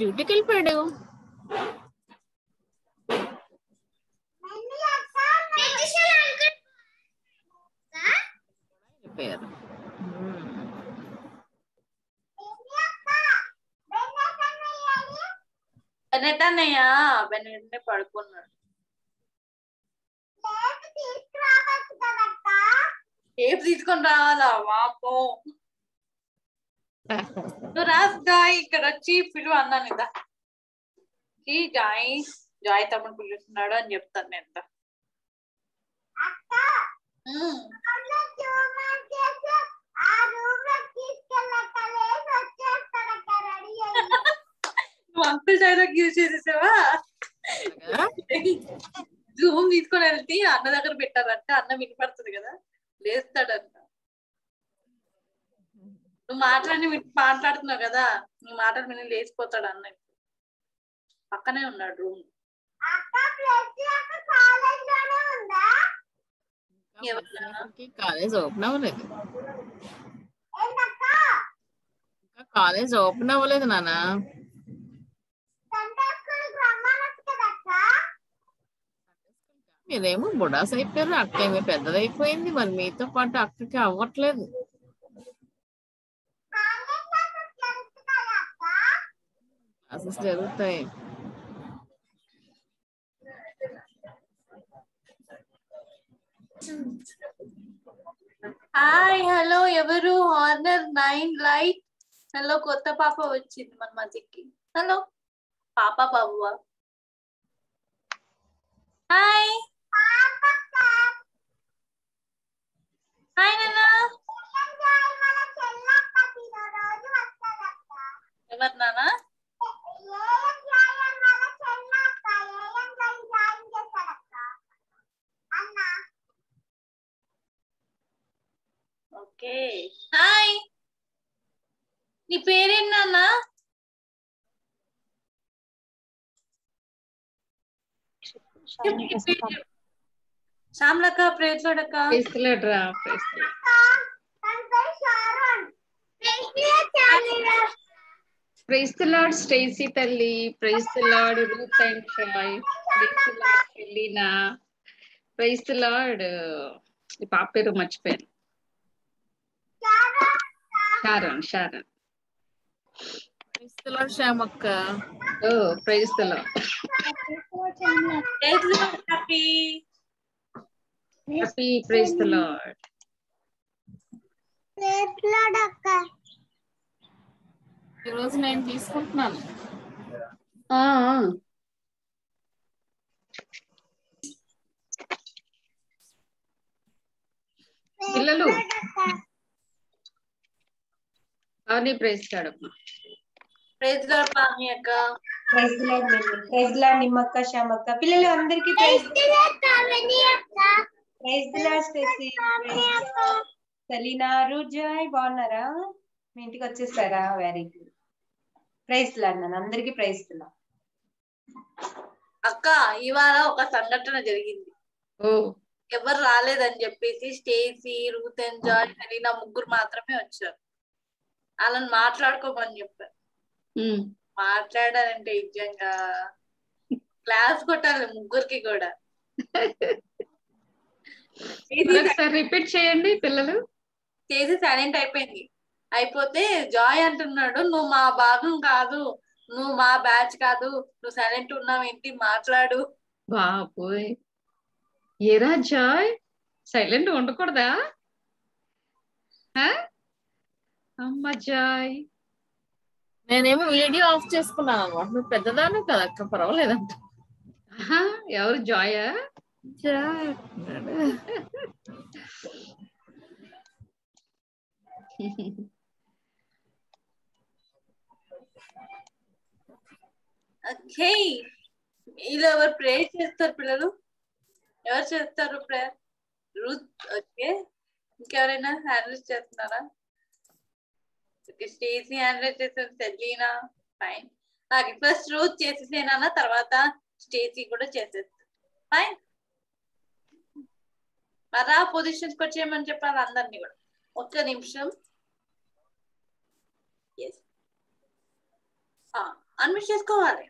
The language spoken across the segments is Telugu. డ్యూటీకి వెళ్ళిపోయాడు. పడుకున్నాడు. టేప్ తీసుకొని రావాలా? వాపం ఇక్కడ వచ్చి పిలువ అన్నాను కదా, జాయ్ తమ్ముడు పిలుస్తున్నాడు అని చెప్తాను నేను. నువ్వు అంకుల్ డైలాగ్ యూజ్ చేసేసావా? జూమ్ తీసుకొని వెళ్తే అన్న దగ్గర పెట్టారంటే అన్న వినపడుతుంది కదా, లేస్తాడంట. నువ్వు మాట్లాడుతున్నావు కదా, నీ మాటలు విని లేచిపోతాడు అన్న. పక్కనే ఉన్నాడు రూమ్. కాలేజ్ ఓపెన్ అవ్వలేదు, ఇంకా కాలేజ్ ఓపెన్ అవ్వలేదు నాన్న. మీరేమో బుడాస్ అయిపోయారు, అక్కేమో పెద్దదైపోయింది, మరి మీతో పాటు అక్కకి అవ్వట్లేదు. అసలు జరుగుతాయి. హాయ్ హలో, ఎవరు? హార్నర్ 9 లైట్. హలో, కొత్త పాప వచ్చింది మన మధ్యకి. హలో పాప, బాబువా? హాయ్ హాయ్ నాన్న. ఎవరు నాన్న? Okay, hi. నీ పేరేంటి నాన్న? శ్యామలక్క, ప్రేస్లడక్క. ప్రైజ్ ది లార్డ్ స్టేసీ తల్లి. Praise the Lord Ruth and Troy. Praise the Lord Elena. Praise the Lord, ఈ పాప పేరు మర్చిపోయాను. Sharon. Sharon. Praise the Lord శ్యామక్క. Oh praise the Lord. Praise the Lord. Happy happy. Praise the Lord. Praise the Lord అక్క. ఈ రోజు నేను తీసుకుంటున్నాను. పిల్లలు అవన్నీ ప్రేస్తాడమ్మా. ప్రైజ్ ది లార్డ్ పావని అక్క. Praise the lord Nimma. Praise the Lord నిమ్మక్క, శ్యామక్క. పిల్లలు అందరికీ ప్రైజ్ ది లార్డ్ పావని అక్క. Praise the Lord Stacey. Praise the Lord Selena, రూజాయ్. బాగున్నారా? మీ ఇంటికి వచ్చేసారా? Very good. Praise the Lord నాన్న, అందరికీ ప్రైజ్ ది లార్డ్. అక్క, ఇవాళ ఒక సంఘటన జరిగింది. ఎవరు రాలేదని చెప్పేసి Stacey, Ruth and Joy, Selena ముగ్గురు మాత్రమే వచ్చారు. వాళ్ళని మాట్లాడుకోమని చెప్పారు. మాట్లాడాలంటే నిజంగా క్లాస్ కొట్టాలి ముగ్గురికి కూడా. రిపీట్ చేయండి పిల్లలు. చేసి సైలెంట్ అయిపోయింది. అయిపోతే జాయ్ అంటున్నాడు, నువ్వు మా భాగం కాదు, నువ్వు మా బ్యాచ్ కాదు, నువ్వు సైలెంట్ ఉన్నావు ఏంటి, మాట్లాడు. బాబోయ్, ఏరా జాయ్ సైలెంట్ ఉండకూడదా? అమ్మ జాయ్, నేనేమో వీడియో ఆఫ్ చేసుకున్నాను అనమాట. నువ్వు పెద్దదాను కదా అక్క, పర్వాలేదంట. ఎవరు జాయా? జాయ్. ఓకే, ఇలా ఎవరు ప్రేయర్ చేస్తారు పిల్లలు? ఎవరు చేస్తారు ప్రేయర్? రూత్. ఓకే, ఇంకెవరైనా హ్యాండిల్ చేస్తున్నారా? ఓకే, స్టేసీ హ్యాండిల్ చేస్తారు. Selena fine. నాకు ఫస్ట్ రూత్ చేసేసేనా, తర్వాత స్టేసీ కూడా చేసేస్తారు. ఫైన్. మరి ఆ పొజిషన్స్కి వచ్చేయమని చెప్పాలి అందరినీ కూడా. ఒక్క నిమిషం. అన్మ్యూట్ చేసుకోవాలి.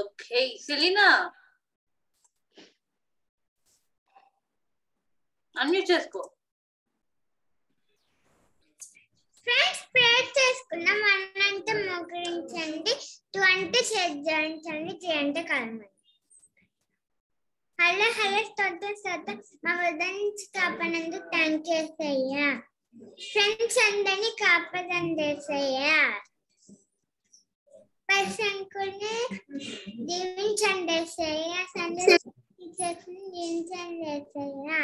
Okay, Selena. Unmute chesko. Friends, prayer cheskunna mananta mogirinchandi, 20 cheddinchandi, 3 kalmandi. Halla halla stotram stotram ma vadanchi kapanandu thank you sayya. Friends andani kapadande sayya. Pasankurne divinchande sayya sandu chesni divinchande sayya.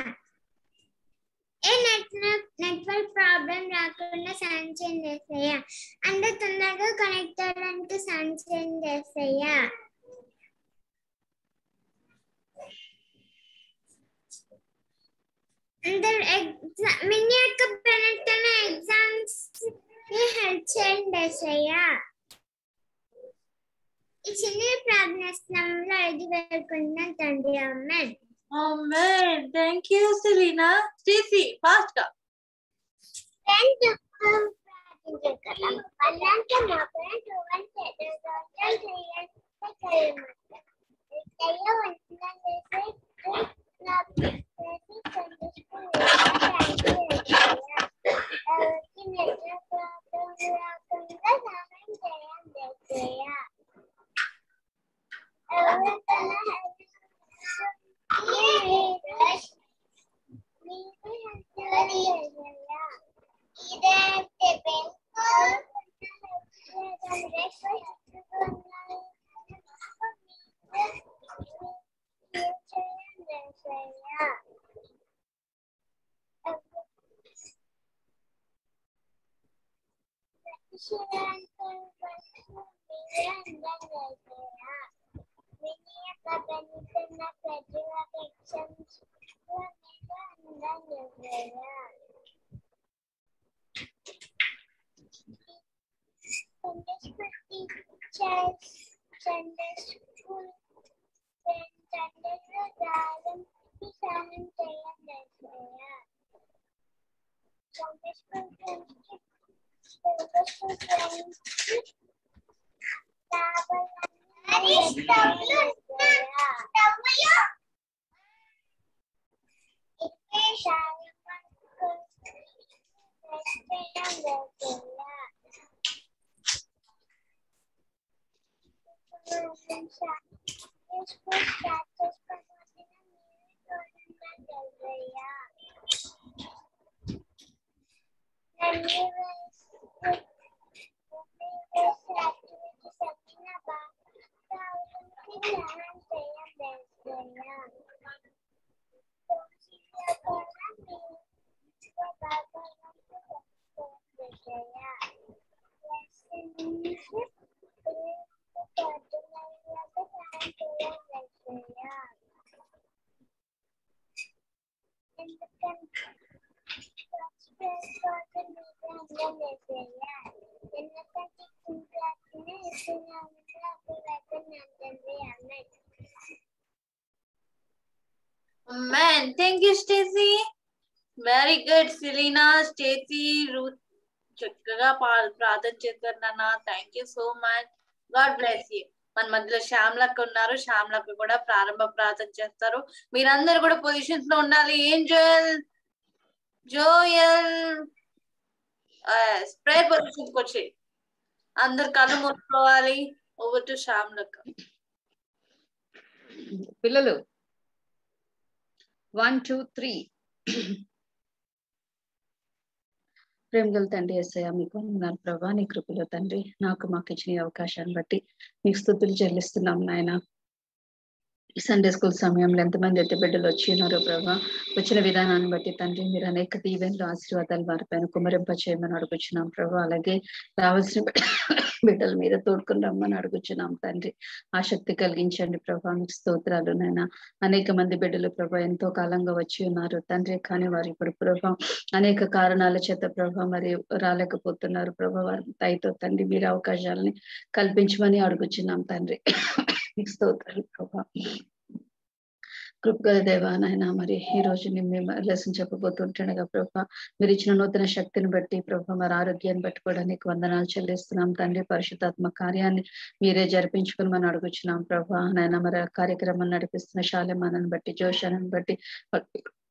ఏ నెట్వర్క్ ప్రాబ్లం రాకుండా సాయం చేయండి. అందరూ తొందరగా కనెక్ట్ అవ్వడానికి సాయం చేయండి. అందరూ మినీ అక్క పెనట్టన ఎగ్జామ్స్ కి హెల్ప్ చేయండి. ఈ చిన్న ప్రాబ్లమ్స్ నమ్మలో ఎది వెళ్ళకుండా తండ్రి అమ్మ. Amen. Thank you, Selena. Stacy, faster. Thank you. Man, thank you, Stacy. Very good, Selena, Stacy, Ruth. Chakkaga ప్రార్థన చేస్తున్నానా. Thank you so much. God bless you. మన మధ్యలో శ్యామలక్క ఉన్నారు. శ్యామలక్క కూడా ప్రారంభ ప్రార్థన చేస్తారు. మీరందరూ కూడా పొజిషన్స్ లో ఉండాలి. ఏంజల్ జోయల్ స్ప్రేయర్ పొజిషన్కి వచ్చి అందరు కళ్ళు మూసుకోవాలి. ఓవర్ టు శ్యామలక్క. పిల్లలు 1 2 3 प्रेम गल తండ్రి యేసయ్య మీకు వందనాలు ప్రభువా నీ కృపలో తండ్రి నాకు మాకు ఇచ్చిన అవకాశాన్ని బట్టి మీకు స్తుతులు చెల్లిస్తున్నాం నాయనా। संडे स्कूल समय में एंतम बिडल प्रभा वचन विधा बटी తండ్రి మీరు అనేక దీవెనలు ఆశీర్వాదాలు వారిపైన కుమరింపచేయమని అడుగుచున్నాం ప్రభు। అలాగే రావాల్సిన బిడ్డల మీద తోడుకొని రమ్మని అడుగుచున్నాం తండ్రి। ఆసక్తి కలిగించండి ప్రభు మీకు స్తోత్రాలు నాయనా। అనేక మంది బిడ్డలు ప్రభు ఎంతో కాలంగా వచ్చి ఉన్నారు తండ్రి, కానీ వారు ఇప్పుడు ప్రభు అనేక కారణాల చేత ప్రభు మరి రాలేకపోతున్నారు ప్రభు। వారి దయతో తండ్రి మీరు అవకాశాలని కల్పించమని అడుగుచున్నాం తండ్రి। స్తోత్రాలు ప్రభా కృపగల దేవా నాయనా। మరి ఈ రోజు మేము లెసన్ చెప్పబోతుంటుండగా ప్రభా మీరు ఇచ్చిన నూతన శక్తిని బట్టి ప్రభా మరి ఆరోగ్యాన్ని బట్టి కూడా నీకు వందనాలు చెల్లిస్తున్నాం తండ్రి। పరిశుద్ధాత్మ కార్యాన్ని మీరే జరిపించుకుని మనం అడుగుచున్నాం ప్రభా నాయనా। మరి ఆ కార్యక్రమాన్ని నడిపిస్తున్న శాలెమానని బట్టి జోషాన్ని బట్టి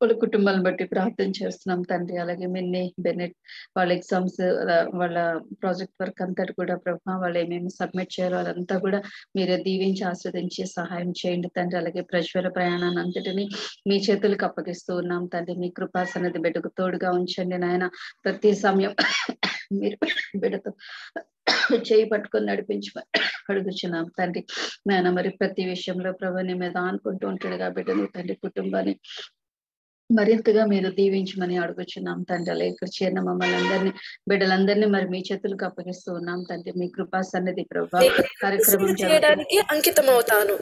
వాళ్ళ కుటుంబాలను బట్టి ప్రార్థన చేస్తున్నాం తండ్రి। అలాగే మిన్ని బెనెట్ వాళ్ళ ఎగ్జామ్స్ వాళ్ళ ప్రాజెక్ట్ వర్క్ అంతటి కూడా ప్రభా వాళ్ళు ఏమేమి సబ్మిట్ చేయాలో అదంతా కూడా మీరే దీవించి ఆస్వాదించి సహాయం చేయండి తండ్రి। అలాగే ప్రజ్వల ప్రయాణాన్ని అంతటిని మీ చేతులకు అప్పగిస్తూ ఉన్నాం తండ్రి। మీ కృపాసన్నది బిడ్డకు తోడుగా ఉంచండి నాయన। ప్రతి సమయం మీరు బిడ్డతో చేయి పట్టుకొని నడిపించి అడుగుచున్నాం తండ్రి నాయన। మరి ప్రతి విషయంలో ప్రభుని మీద ఆనుకుంటూ ఉంటాడు కాబట్టి తండ్రి కుటుంబాన్ని మరింతగా మీరు దీవించమని అడుగుచున్నాం తండ్రి। అలా ఇక్కడ చేరిన మమ్మల్ని అందరినీ బిడ్డలందరినీ మరి మీ చేతులకు అప్పగిస్తూ ఉన్నాం తండ్రి। మీ కృపా సన్నిధి ప్రభువా కార్యక్రమం చేయడానికి అంకితం అవుతాను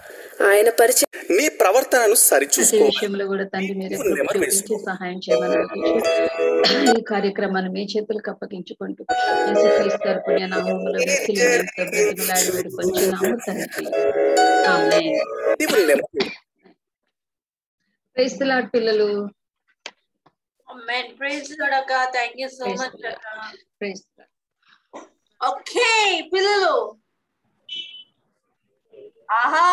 ఆయన పరిచయం మీ ప్రవర్తనను సరిచూసుకో విషయంలో కూడా తండ్రి మీరు సహాయం చేయమని ఈ కార్యక్రమాన్ని మీ చేతులకు అప్పగించుకుంటూ యేసుక్రీస్తు తరపున నామములో విశ్వాసంతో బ్రతిమలాడి వేడుకొంచున్నాము తండ్రి ఆమేన్। Praise the Lord పిల్లలు। Amen. Praise the Lord అక్క. Thank you so much అక్క. Praise the Lord. Okay పిల్లలు ఆహా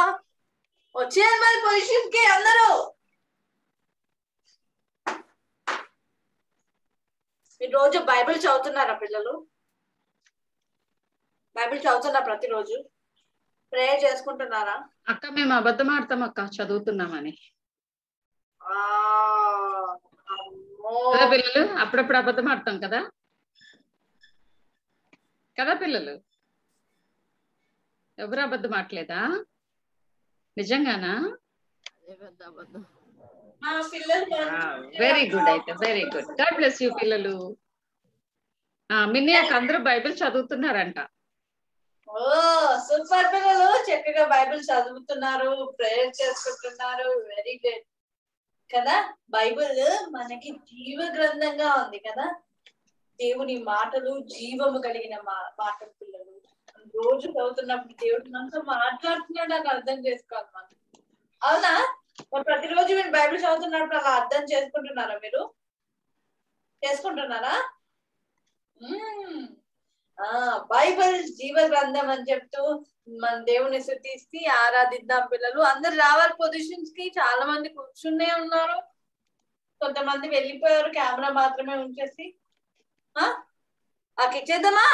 వచ్చేయండి మరి పొజిషన్ కి అందరూ ఈ రోజు బైబిల్ చదువుతున్నారా పిల్లలు? బైబిల్ చదువుతున్నా ప్రతిరోజు ప్రేయర్ చేసుకుంటున్నారా అక్క? మేము అబద్ధం ఆడతాం అక్క చదువుతున్నామని పిల్లలు అప్పుడప్పుడు అబద్ధం ఆడతాం కదా కదా పిల్లలు? ఎవరు అబద్ధం ఆడలేదా? నిజంగానా? వెరీ గుడ్ అయితే very good. God bless you పిల్లలు. మిన్నీ అందరూ బైబిల్ చదువుతున్నారంట. సూపర్ పిల్లలు చక్కగా బైబిల్ చదువుతున్నారు, ప్రేయర్ చేసుకుంటున్నారు. వెరీ గుడ్ కదా. బైబిల్ మనకి జీవ గ్రంథంగా ఉంది కదా. దేవుని మాటలు జీవము కలిగిన మాటలు పిల్లలు. రోజు చదువుతున్నప్పుడు దేవుడు మనతో మాట్లాడుతున్నాడు అని అర్థం చేసుకోవాలి మనం, అవునా? ప్రతిరోజు మీరు బైబిల్ చదువుతున్నప్పుడు అలా అర్థం చేసుకుంటున్నారా? మీరు చేసుకుంటున్నారా? బైబిల్ జీవ గ్రంథం అని చెప్తూ మన దేవుని స్తుతిస్తూ ఆరాధిద్దాం పిల్లలు. అందరు రావాలి పొజిషన్స్ కి. చాలా మంది కూర్చునే ఉన్నారు, కొంతమంది వెళ్ళిపోయారు కెమెరా మాత్రమే ఉంచేసి. ఇచ్చేద్దామా?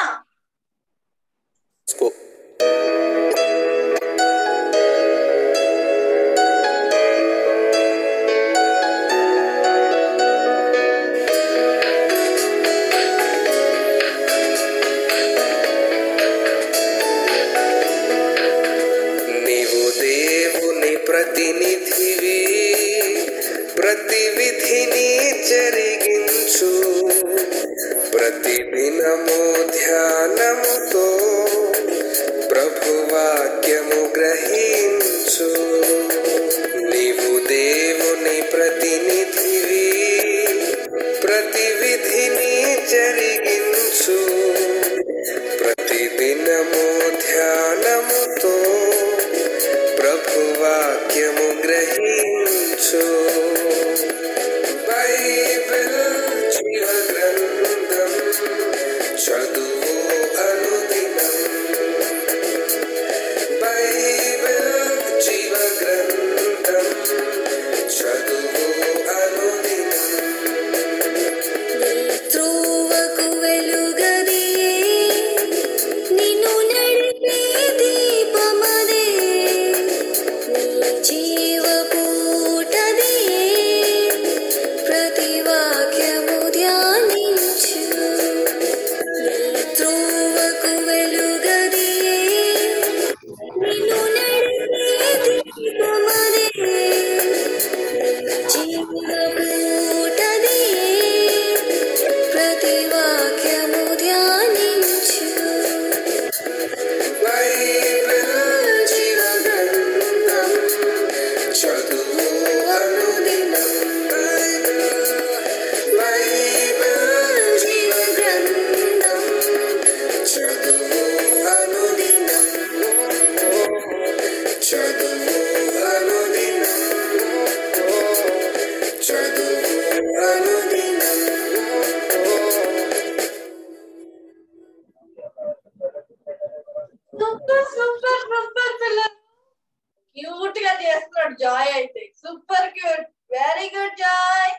జాయ్ అయితే super cute very good Joy.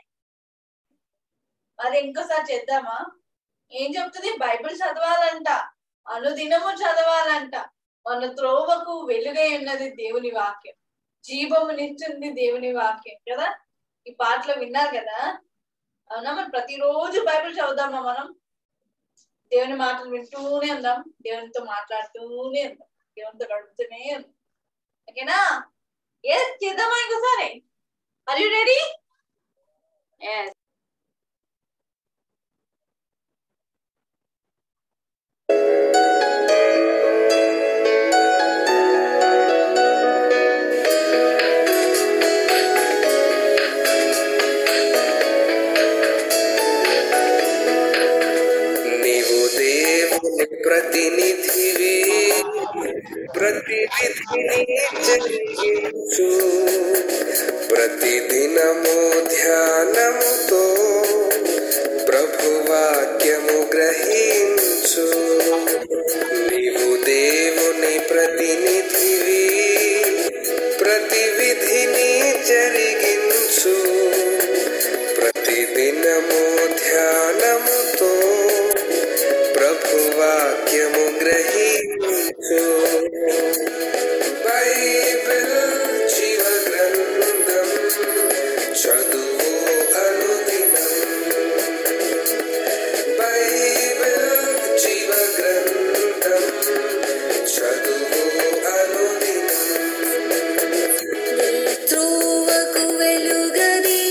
మరి ఇంకోసారి చేద్దామా? ఏం చెప్తుంది? బైబిల్ చదవాలంట, అనుదినము చదవాలంట. మన త్రోవకు వెలుగై ఉన్నది దేవుని వాక్యం, జీవమునిస్తుంది దేవుని వాక్యం కదా. ఈ పాటలో విన్నారు కదా, అవునా? మనం ప్రతిరోజు బైబిల్ చదువుదామా? మనం దేవుని మాటలు వింటూనే ఉందాం, దేవునితో మాట్లాడుతూనే ఉందాం, దేవునితో గడుపుతూనే ఉందాం. ఓకేనా? ఎస్, చేద్దామా ఇంకోసారి? Are you ready? ఎస్. प्रतिनिधि प्रतिनिधि प्रतिदिनमु ध्यानमु तो प्रभु वाक्यमु ग्रहिंचु नीवु देवुनि प्रतिनिधि प्रतिविधिनि जरिगिंचु प्रतिदिनमु ध्यानमु तो प्रभु वाक्यमु ग्रहीतु बाइबल जीव ग्रंथम चदुवो अनुदिनं बाइबल जीव ग्रंथम चदुवो अनुदिनं త్రోవకు వెలుగది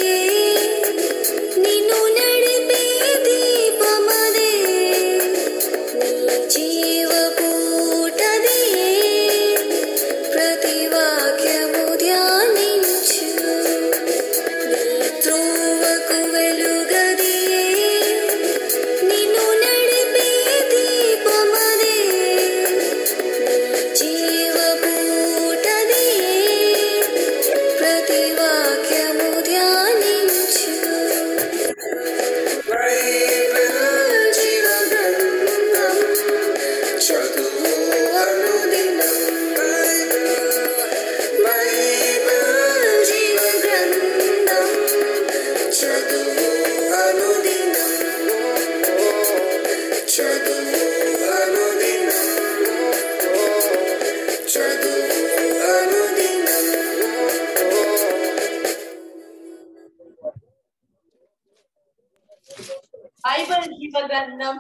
నిన్ను నడిపే దీపమదే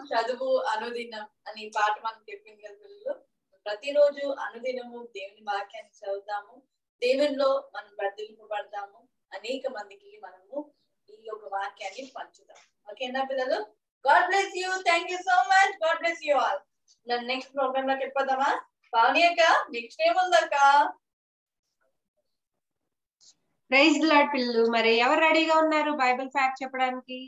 చదువు అనుదినం అని పాట మనం చెప్పింది కదా పిల్లలు. ప్రతిరోజు అనుదినము దేవుని వాక్యాన్ని చదువుతాము, దేవునిలో మనం వర్ధిల్పబడతాము, అనేక మందికి మనము ఈ యొక్క వాక్యాన్ని పంచుతాం. ఓకేనా పిల్లలు? God bless you. Thank you so much. God bless you all. నన్ను నెక్స్ట్ ప్రోగ్రామ్ లో చెప్పదామా? పావని అక్క నెక్స్ట్ ఏముందక్క? ప్రైజ్ ది లార్డ్ పిల్లలు. మరి ఎవరు రెడీగా ఉన్నారు బైబిల్ ఫ్యాక్ట్ చెప్పడానికి?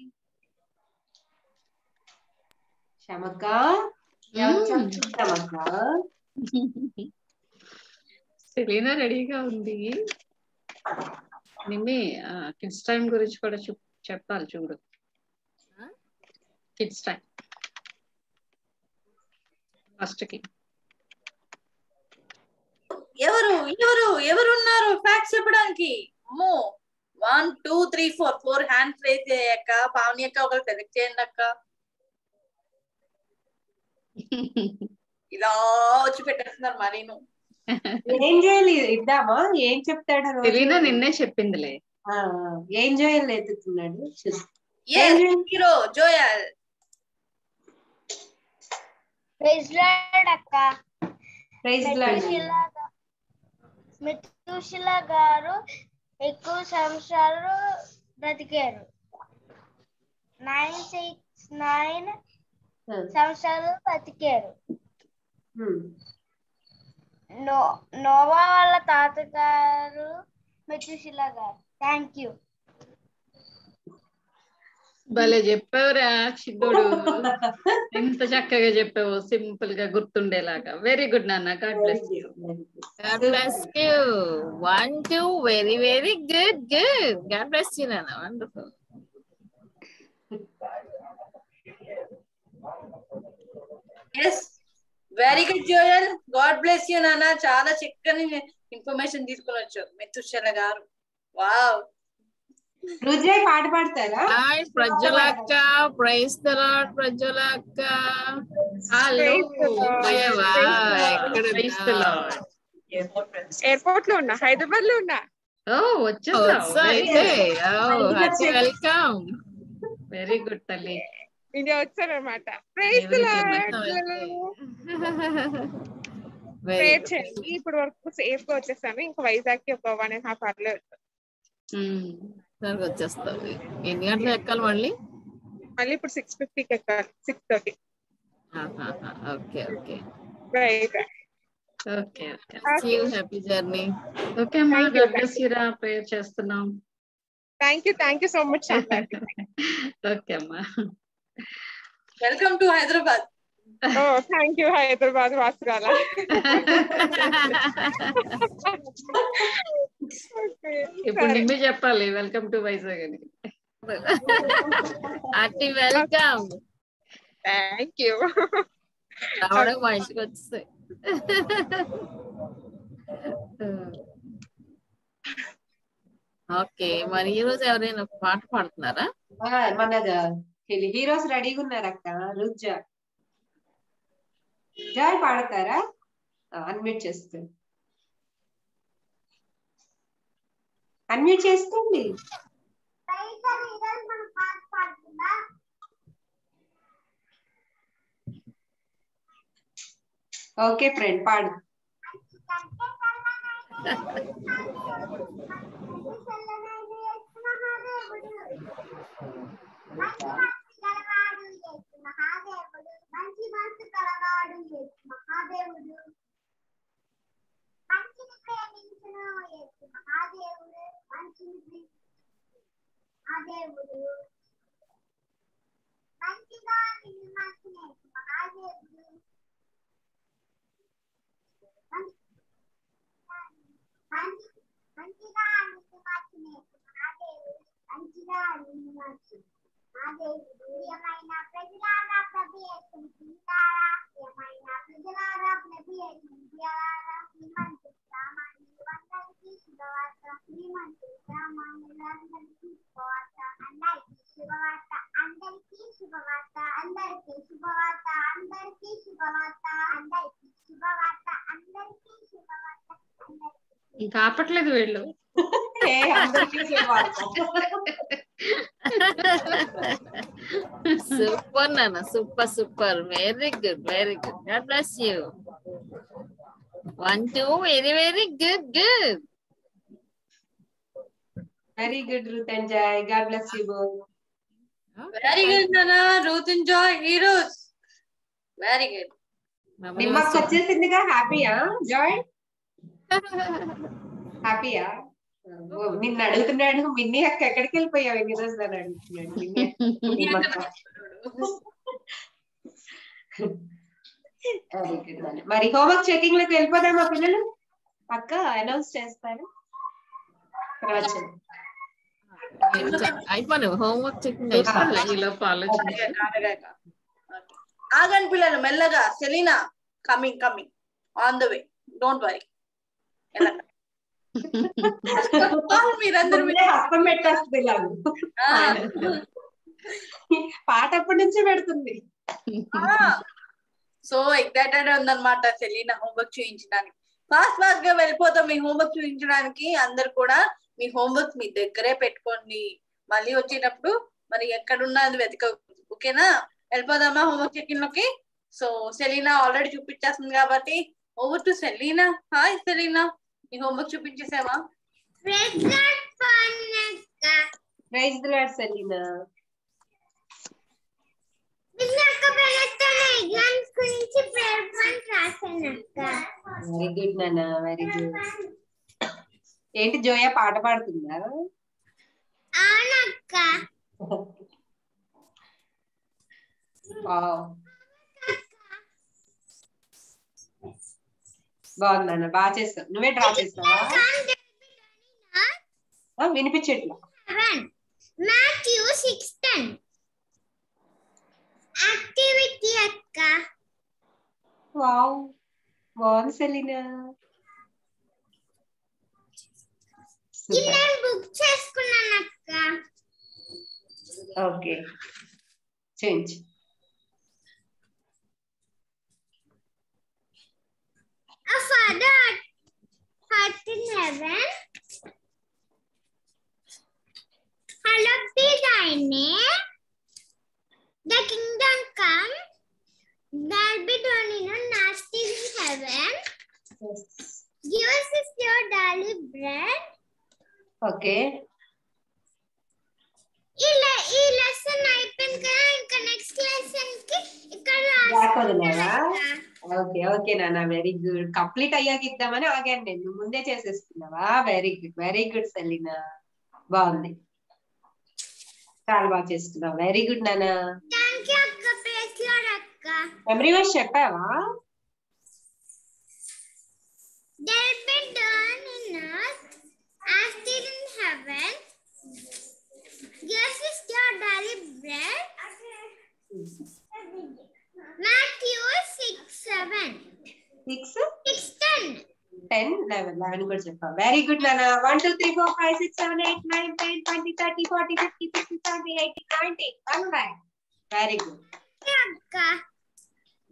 సెలీనా రెడీగా ఉంది. నిమ్మి కిడ్స్ టైం గురించి కూడా చెప్పాలి చూడు. కిడ్స్ టైం ఫస్ట్ కి ఎవరు ఎవరు ఎవరు ఉన్నారు ఫ్యాక్ట్స్ చెప్పడానికి? 1 2 3 4 4 హ్యాండ్స్ రేజ్ చేయక. పావని అక్క ఒకరు సెలెక్ట్ చేయండి అక్క. ఇలా వచ్చి పెట్టేస్తున్నారు మరి ఏం చేయాలి? ఇద్దామా? ఏం చెప్తాడు? నిన్నే చెప్పిందిలే. ఏం చేయాలి? ఎత్తుతున్నాడు హీరో జోయల్. ప్రైజ్ లార్డ్ అక్క. Praise Lord. మెతుషిల గారు ఎక్కువ సంవత్సరాలు బ్రతికారు. 969 సంవత్సరాలు బతికారు. నోవా వాళ్ళ తాత గారు మెతుషిల గారు. Thank you. భలే చెప్పావురా చిన్నోడు, ఎంత చక్కగా చెప్పావు, సింపుల్ గా గుర్తుండేలాగా. వెరీ గుడ్ నాన్న. God bless you. God bless you. 1 2 very very good good. God bless you నాన్న. Wonderful. Yes, very good Joel. God bless you నాన్న. చాలా చక్కని ఇన్ఫర్మేషన్ తీసుకుని వచ్చారు మెతుషిల గారు. Wow. Rujay part padtara. Hi Prajwalakka, praise the Lord Prajwalakka. Hello. Wow. Praise the Lord. Airport lo unna, Hyderabad lo unna. Oh, vachesao. Hey, oh, welcome. Very good talli. India vachcharannamata. Praise the Lord. Prayer చేయండి ఇప్పుడు వరకు సేఫ్ గా వచ్చేసాను ఇంకా వైజాగ్ కి ఒక 1.5 అవర్లో త్వరగా వచ్చేస్తాను ఎన్ని గంటలకు ఎక్కాలి మళ్ళీ మళ్ళీ ఇప్పుడు 6:50 కి ఎక్కాలి 6:30 okay okay right okay okay see you happy journey okay మా గాడ్ బ్లెస్ యు రా ప్రేయర్ చేస్తున్నాం థాంక్యూ సో మచ్ ఓకే అమ్మా welcome to Hyderabad Oh, thank you, Hyderabad Vasrala. Okay. ఇప్పుడు నిమ్మే చెప్పాలి వెల్కమ్ టు వైజాగ్ అని. Aunty welcome. థాంక్యూ. అవడ వైజాగ్ వచ్చే. ఓకే మరి ఈ రోజు ఎవరైనా పాట పాడుతున్నారా? మనదా హీరోస్ రెడీగా ఉన్నారు అక్క రుజా. जय पाड़तारा अनम्यूट చేస్తండి పైగా ఈరోజు మనం పాట పాడుతున్నా ఓకే ఫ్రెండ్ పాడు महादेवुडु मंची मनसु कलवाडु येसु महादेवुडु मंचिनि प्रेमिंचुनु येसु महादेवुडु मंचिनि प्रेमिंचुनु महादेवुडु मंचिगा निलुमंचु येसु महादेवुडु मंचिगा निलुमंचु येसु महादेवुडु मंचिगा निलुमंचु ఇంకా ఆపట్లేదు వీళ్ళు Super Nana, super. Very good, very good. God bless you. 1, 2, very good. Very good, Ruth and Jai. God bless you both. Okay. Very good, Nana. Ruth and Jai, heroes. Very good. Nimma kachesindi ga happy ah, Joy. Happy ah. నిన్ను అడుగుతున్నాడు మిన్నీ అక్క ఎక్కడికి వెళ్ళిపోయావు ఎన్ని రోజులు అని అడుగుతున్నాడు మరి హోంవర్క్ చెకింగ్ లోకి వెళ్ళిపోదామా పిల్లలు అక్క అనౌన్స్ చేస్తారు అయిపోయి హోంవర్క్ చెకింగ్ ఆగండి పిల్లలు మెల్లగా Selena coming on the way don't worry పాట అప్పటి నుంచే పెడుతుంది సో ఎక్సైటెడ్ ఉందన్నమాట సెలీనా హోంవర్క్ చూయించడానికి ఫాస్ట్ గా వెళ్ళిపోతాం మీ హోంవర్క్ చూయించడానికి అందరు కూడా మీ హోంవర్క్ మీ దగ్గరే పెట్టుకోండి మళ్ళీ వచ్చేటప్పుడు మరి ఎక్కడున్నా అది వెతకూడదు ఓకేనా వెళ్ళిపోదామా హోంవర్క్ చెకింగ్ లోకి సో సెలీనా ఆల్రెడీ చూపించేస్తుంది కాబట్టి over to Selena hi Selena ఈ హోంవర్క్ చూపించేసావా ప్రైజ్ లార్డ్ ఫన్నక్క ప్రైజ్ లార్డ్ సెలీనా విన్నక్క ప్రయత్నం ఎగ్జామ్స్ గురించి ప్రేయర్ ఫండ్ రాసనక్క వెరీ గుడ్ నానా వెరీ గుడ్ ఏంటి జోయా పాట పాడుతుందా ఆనక్క వావ్ బాగున్నాను బాగా చేస్తాను నువ్వే డ్రా చేస్తావా వినిపించట్లా మాథ్యూ 6:10 యాక్టివిటీ అక్క వావ్ వాన్ Selena children book Okay. Change. Our Father art in heaven, hallowed be thy name. Thy kingdom come. Thy be done on earth as in heaven. Yes. Give us this your daily bread. Okay. ఈ లెసన్ అయిపోయింది కదా ఇంకా నెక్స్ట్ లెసన్ కి ఇక్కడ రాసుకున్నారా ఓకే ఓకే నానా వెరీ గుడ్ కంప్లీట్ అయ్యాక ఇద్దామని ఆగాను నేను ముందే చేసేస్తున్నావా వెరీ గుడ్ సెలినా బాగుంది చాలా బాగా చేస్తున్నావు వెరీ గుడ్ నానా థాంక్యూ అక్క ప్లేస్ లో అక్క మెమరీ వర్క్ చెప్పావా there be done in earth as it in heaven Yes, is your daily bread. Matthew 6:7, 6:10, 11. Good job. Very good, Nana. 1, 2, 3, 4, 5, 6, 7, 8, 9, 10, 20, 30, 40, 50, 60, 70, 80, 90. All right. Very good. Akka,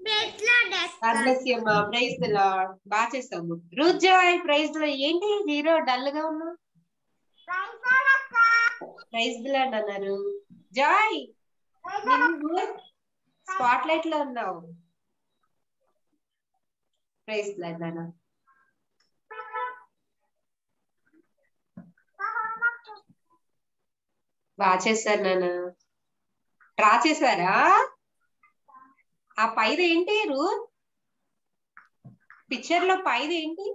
praise the Lord. God bless you, ma. Praise the Lord. Baache samu. Rujoy, praise the Lord. Yendi hero dull ga unna. Praise the Lord. Praise the Lord అన్నారు జాయ్ నువ్వు స్పాట్ లైట్ లో ఉన్నావు ప్రైజ్ ది లార్డ్ నాన్న బాగా చేశారు నాన్న డ్రా చేశారా ఆ పైది ఏంటి రూత్ పిక్చర్ లో పైది ఏంటి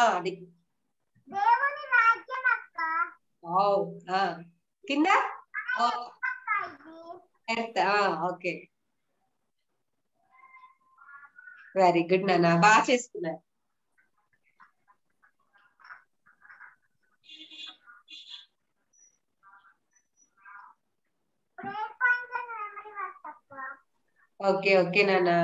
అది దేవుని రాజ్యం అక్క వావ్ కింద ఎర్త్ ఓకే వెరీ గుడ్ నానా బాగా చేస్తున్నారు ఓకే ఓకే నానా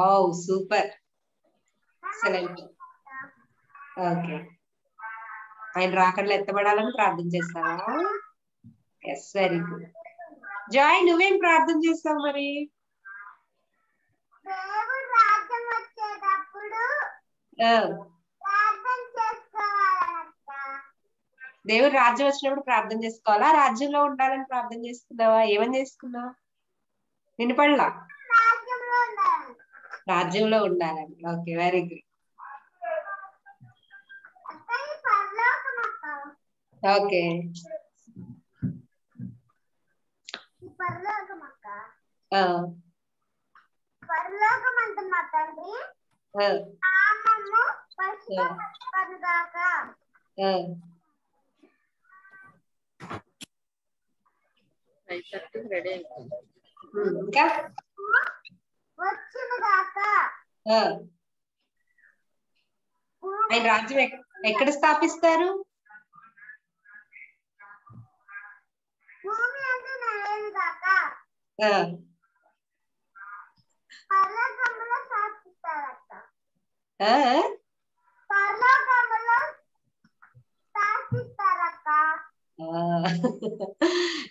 Oh, super. Excellent. Okay. And రాకర్ల ఎత్తబడాలని ప్రార్థన చేస్తావా? Yes, very good. Joy, నువ్వేం ప్రార్థన చేస్తావు మరి? దేవుని రాజ్యం వచ్చేటప్పుడు ప్రార్థన చేసుకోవాలట. దేవుని రాజ్యం వచ్చినప్పుడు ప్రార్థన చేసుకోవాలా? రాజ్యంలో ఉండాలని ప్రార్థన చేస్తున్నావా? ఏమని చేసుకున్నావు? వినపడలా? రాజ్యంలో ఉండాలి. రాజ్యంలో ఉండాలని ఓకే వెరీ గుడ్ ఓకే ఇంకా ఆయన రాజ్యం ఎక్కడ స్థాపిస్తారు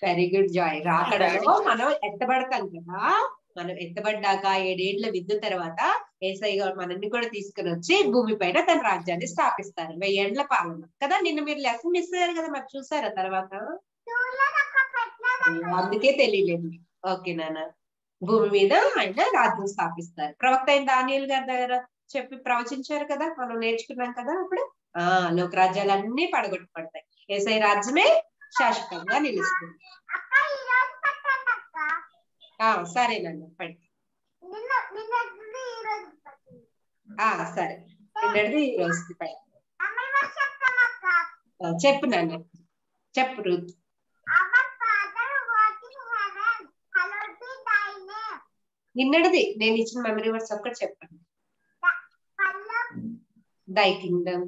వెరీ గుడ్ జాయ్ రాకడలో మనం ఎత్తబడతాం కదా మనం ఎత్తబడ్డాక 7 ఏళ్ల విద్య తర్వాత ఏసై గారు మనల్ని కూడా తీసుకుని వచ్చి భూమి పైన తన రాజ్యాన్ని స్థాపిస్తారు 1000 ఏళ్ల పాలన కదా నిన్న మీరు లెసన్ మిస్ అయ్యారు కదా మరి చూసారా తర్వాత అందుకే తెలియలేదు ఓకే నాన్న భూమి మీద ఆయన రాజ్యం స్థాపిస్తారు ప్రవక్త అయిన దానియేలు గారి దగ్గర చెప్పి ప్రవచించారు కదా మనం నేర్చుకున్నాం కదా అప్పుడు లోకరాజ్యాలన్నీ పడగొట్టబడతాయి ఏసై రాజ్యమే శాశ్వతంగా నిలుస్తుంది సరే నన్ను పడి సరే నిన్నటిది ఈ రోజు పై చెప్పు నన్ను చెప్పు రూత్ నిన్నటిది నేను ఇచ్చిన మెమరీ వర్డ్స్ ఒక్కటి చెప్పండి thy kingdom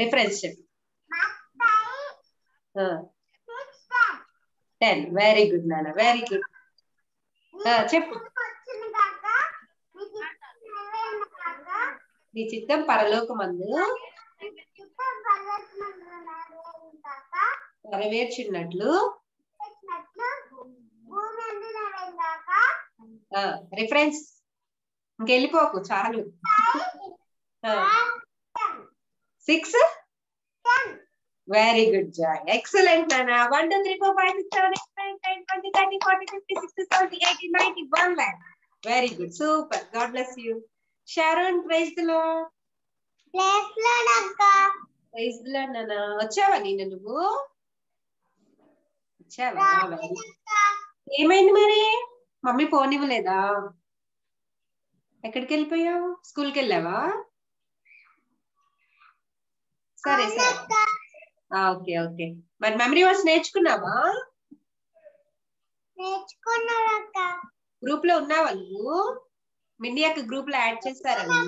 reference 10. Very good, Nana. Very good. नी चित्तम परलोकमंदु నెరవేర్చినట్లు రిఫరెన్స్ ఇంకెళ్ళిపోకు చాలు 6 10 వెరీ గుడ్ జాయ్ ఎక్సలెంట్ నానా 1 2 3 4 5 6 7 8 9 10 20 30 40 50 60 70 80 90 1 lakh very good super god bless you sharon praise the lord bless lord akka praise the lord నానా వచ్చావా నీ నువ్వు मरी मम्मी फोन इवलेदा स्कूल के सर ओके ओके मैं मेमोरी वर्स नेर्चुकुन्नावा ग्रूप लो मिन्नी ग्रूप लो ऐड चेसारू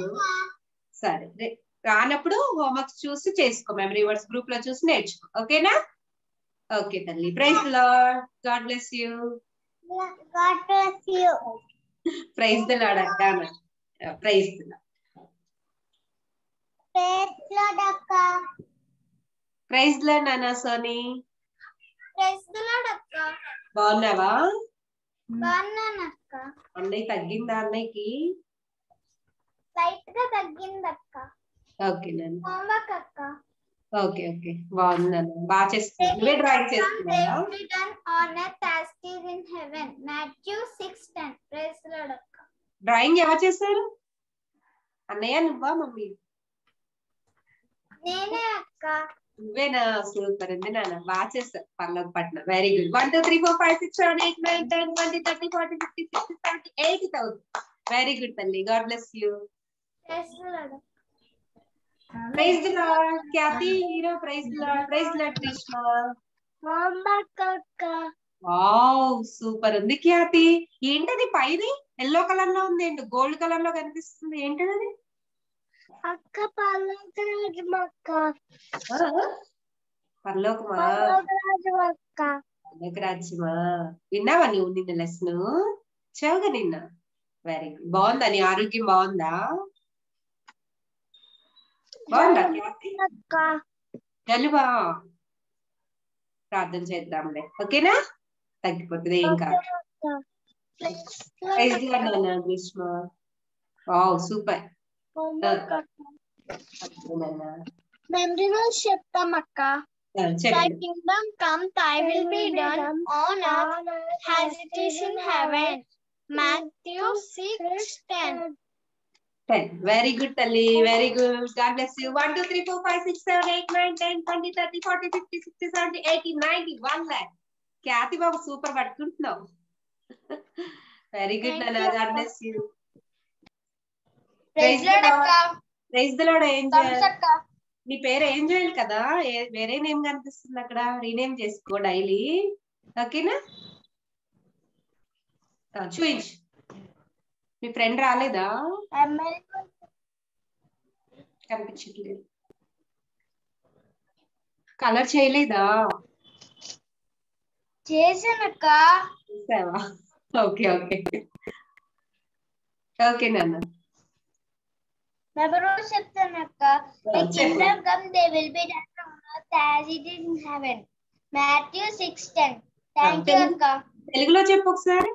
सरे रानप्पुडु होंवर्क चूसी चेसुको मेमोरी वर्स ग्रूप लो चूसी नेर्चुको ओकेना Okay, Tanvi. Praise the Lord. God bless you. God bless you. Praise the Lord, Akka. Praise the Lord. Praise the Lord, Akka. Praise the Lord, Nana Soni. Praise the Lord, Akka. Bonnava. Bonnana, Akka. Annai tagginda annai ki. Light ga tagginda, Akka. Okay, Nana. Mama, Akka. Okay okay బాగున్నాను బాగా చేస్తున్నావు నువ్వే డ్రాయింగ్ చేస్తున్నావు written on a toast is in heaven Matthew 6:10 praise Lord అక్క డ్రాయింగ్ ఎవరు చేశారు అన్నయ్య నువ్వా మమ్మీ నేనే అక్క నువ్వేనా సూపర్ ఉంది నాన్న బాగా చేశావు పర్లేదు పట్న వెరీ గుడ్ 1 2 3 4 5 6 7 8 9 10 20 30 40 50 60 70 80,000 వెరీ గుడ్ తల్లి God bless you praise Lord Praise the Lord, Kathy, hero. Praise the Lord, Krishna. Mama, Kaka. Wow, super. And the Kathy, ఏంటి అది పైది yellow color లో ఉంది ఏంటి gold color లో కనిపిస్తుంది ఏంటి అది? అక్క పరలోకరాజు అక్క. పరలోకమా? పరలోకరాజు అక్క. పరలోకరాజుమా. విన్నావా నువ్వు నిన్న లెసన్? చదువుగా నిన్న. Very good. బాగుందా నీ ఆరోగ్యం బాగుందా? జలుబా ప్రార్థన చేద్దాంలే ఓకేనా తగ్గిపోతుంది ఏం కాదు సూపర్ చెప్తాం అక్క Thy kingdom come, thy will be done on earth as it is in heaven. Matthew 6:10 10. Very good, Tali. Very good. God bless you. 1, 2, 3, 4, 5, 6, 7, 8, 9, 10, 20, 30, 40, 50, 60, 70, 80, 90, 1 lakh. Kathy Babu, super now. Very good, Nana. God bless you. Praise the Lord. Praise the Lord, Angel. నీ పేరు ఏంజల్ కదా వేరే నేమ్ కనిపిస్తుంది అక్కడ రీనేమ్ చేసుకో డైలీ ఓకేనా చూయించు మీ ఫ్రెండ్ రాలేదా కనిపించట్లేదు కలర్ చేయలేదా చేసానక్క చేసావా ఓకే ఓకే ఓకే నాన్న నెవరో చెప్తానక్క the kingdom come thy will be done on earth as it is in heaven Matthew 6:10 thank you అక్క తెలుగులో చెప్పు ఒకసారి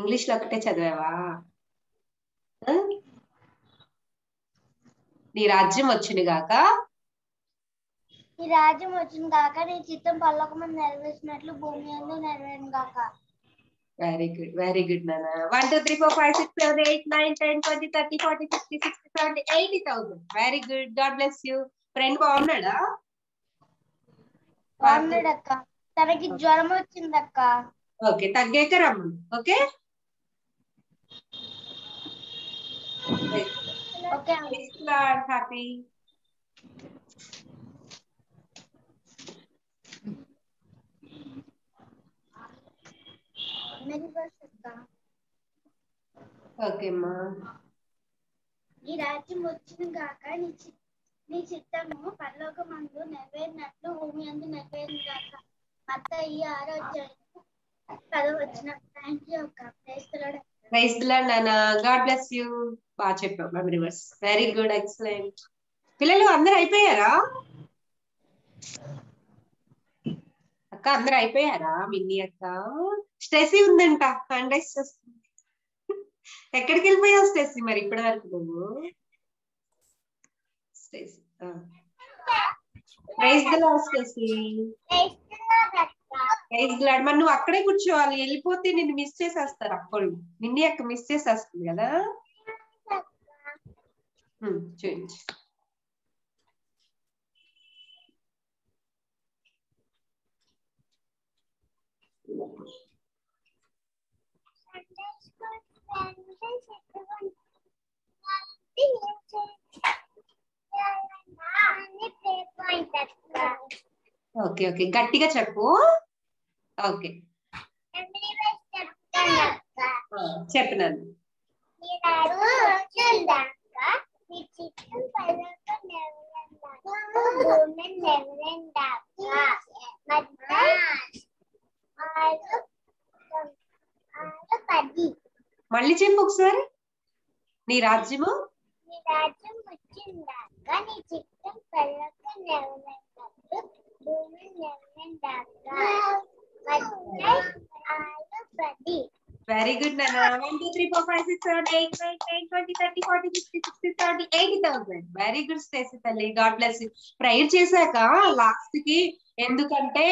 इंग्लिश चदवा नी राज्य very good very good Nana 1 2 3 4 5 6 7 8 9 10 20 30 40 50 60 70 80,000 very good God bless you friend బాగున్నాడా తనకి జ్వరం వచ్చింది అక్క ఓకే తగ్గేక రమ్మ ఓకే ఓకే ఇట్లాట్ హ్యాపీ మెనీ బస్ అక్క ఓకే మా ఈ రాజ్యం వచ్చిన గాక నీ చిత్తము పరలోకమందు నెరవేరినట్లు భూమి యందు నెరవేరును గాక. మత్తయి 6వ అధ్యాయము 10వ వచనం. థాంక్యూ అక్క. ప్రైజ్ ది లార్డ్ నాన్న. God bless you. బా చెప్పు memory verse. Very good. Excellent. పిల్లలు అందరూ అయిపోయారా అక్క? అందరూ అయిపోయారా? మిన్ని అక్క స్ట్రెస్ ఉందంట, హ్యాండ్ రైస్ చేస్తుంది. ఎక్కడికి వెళ్ళిపోయావు స్టేసీ? మరి ఇప్పటి వరకు నువ్వు మరి నువ్వు అక్కడే కూర్చోవాలి, వెళ్ళిపోతే నేను మిస్ చేసేస్తారు. అప్పుడు నిన్నే అక్క మిస్ చేసేస్తుంది కదా. చూపించు. ఓకే ఓకే, గట్టిగా చెప్పు. ఓకే చెప్పినాను. మళ్ళీ చెప్పు ఒకసారి. నీ రాజ్యము వెరీ గుడ్ నాన్న. 1 2 3 4 5 6 7 8 9 10 20 30 40 50 60 70 80,000. వెరీ గుడ్ స్టేసీ తల్లి. God bless you. ప్రేయర్ చేశాక లాస్ట్ కి ఎందుకంటే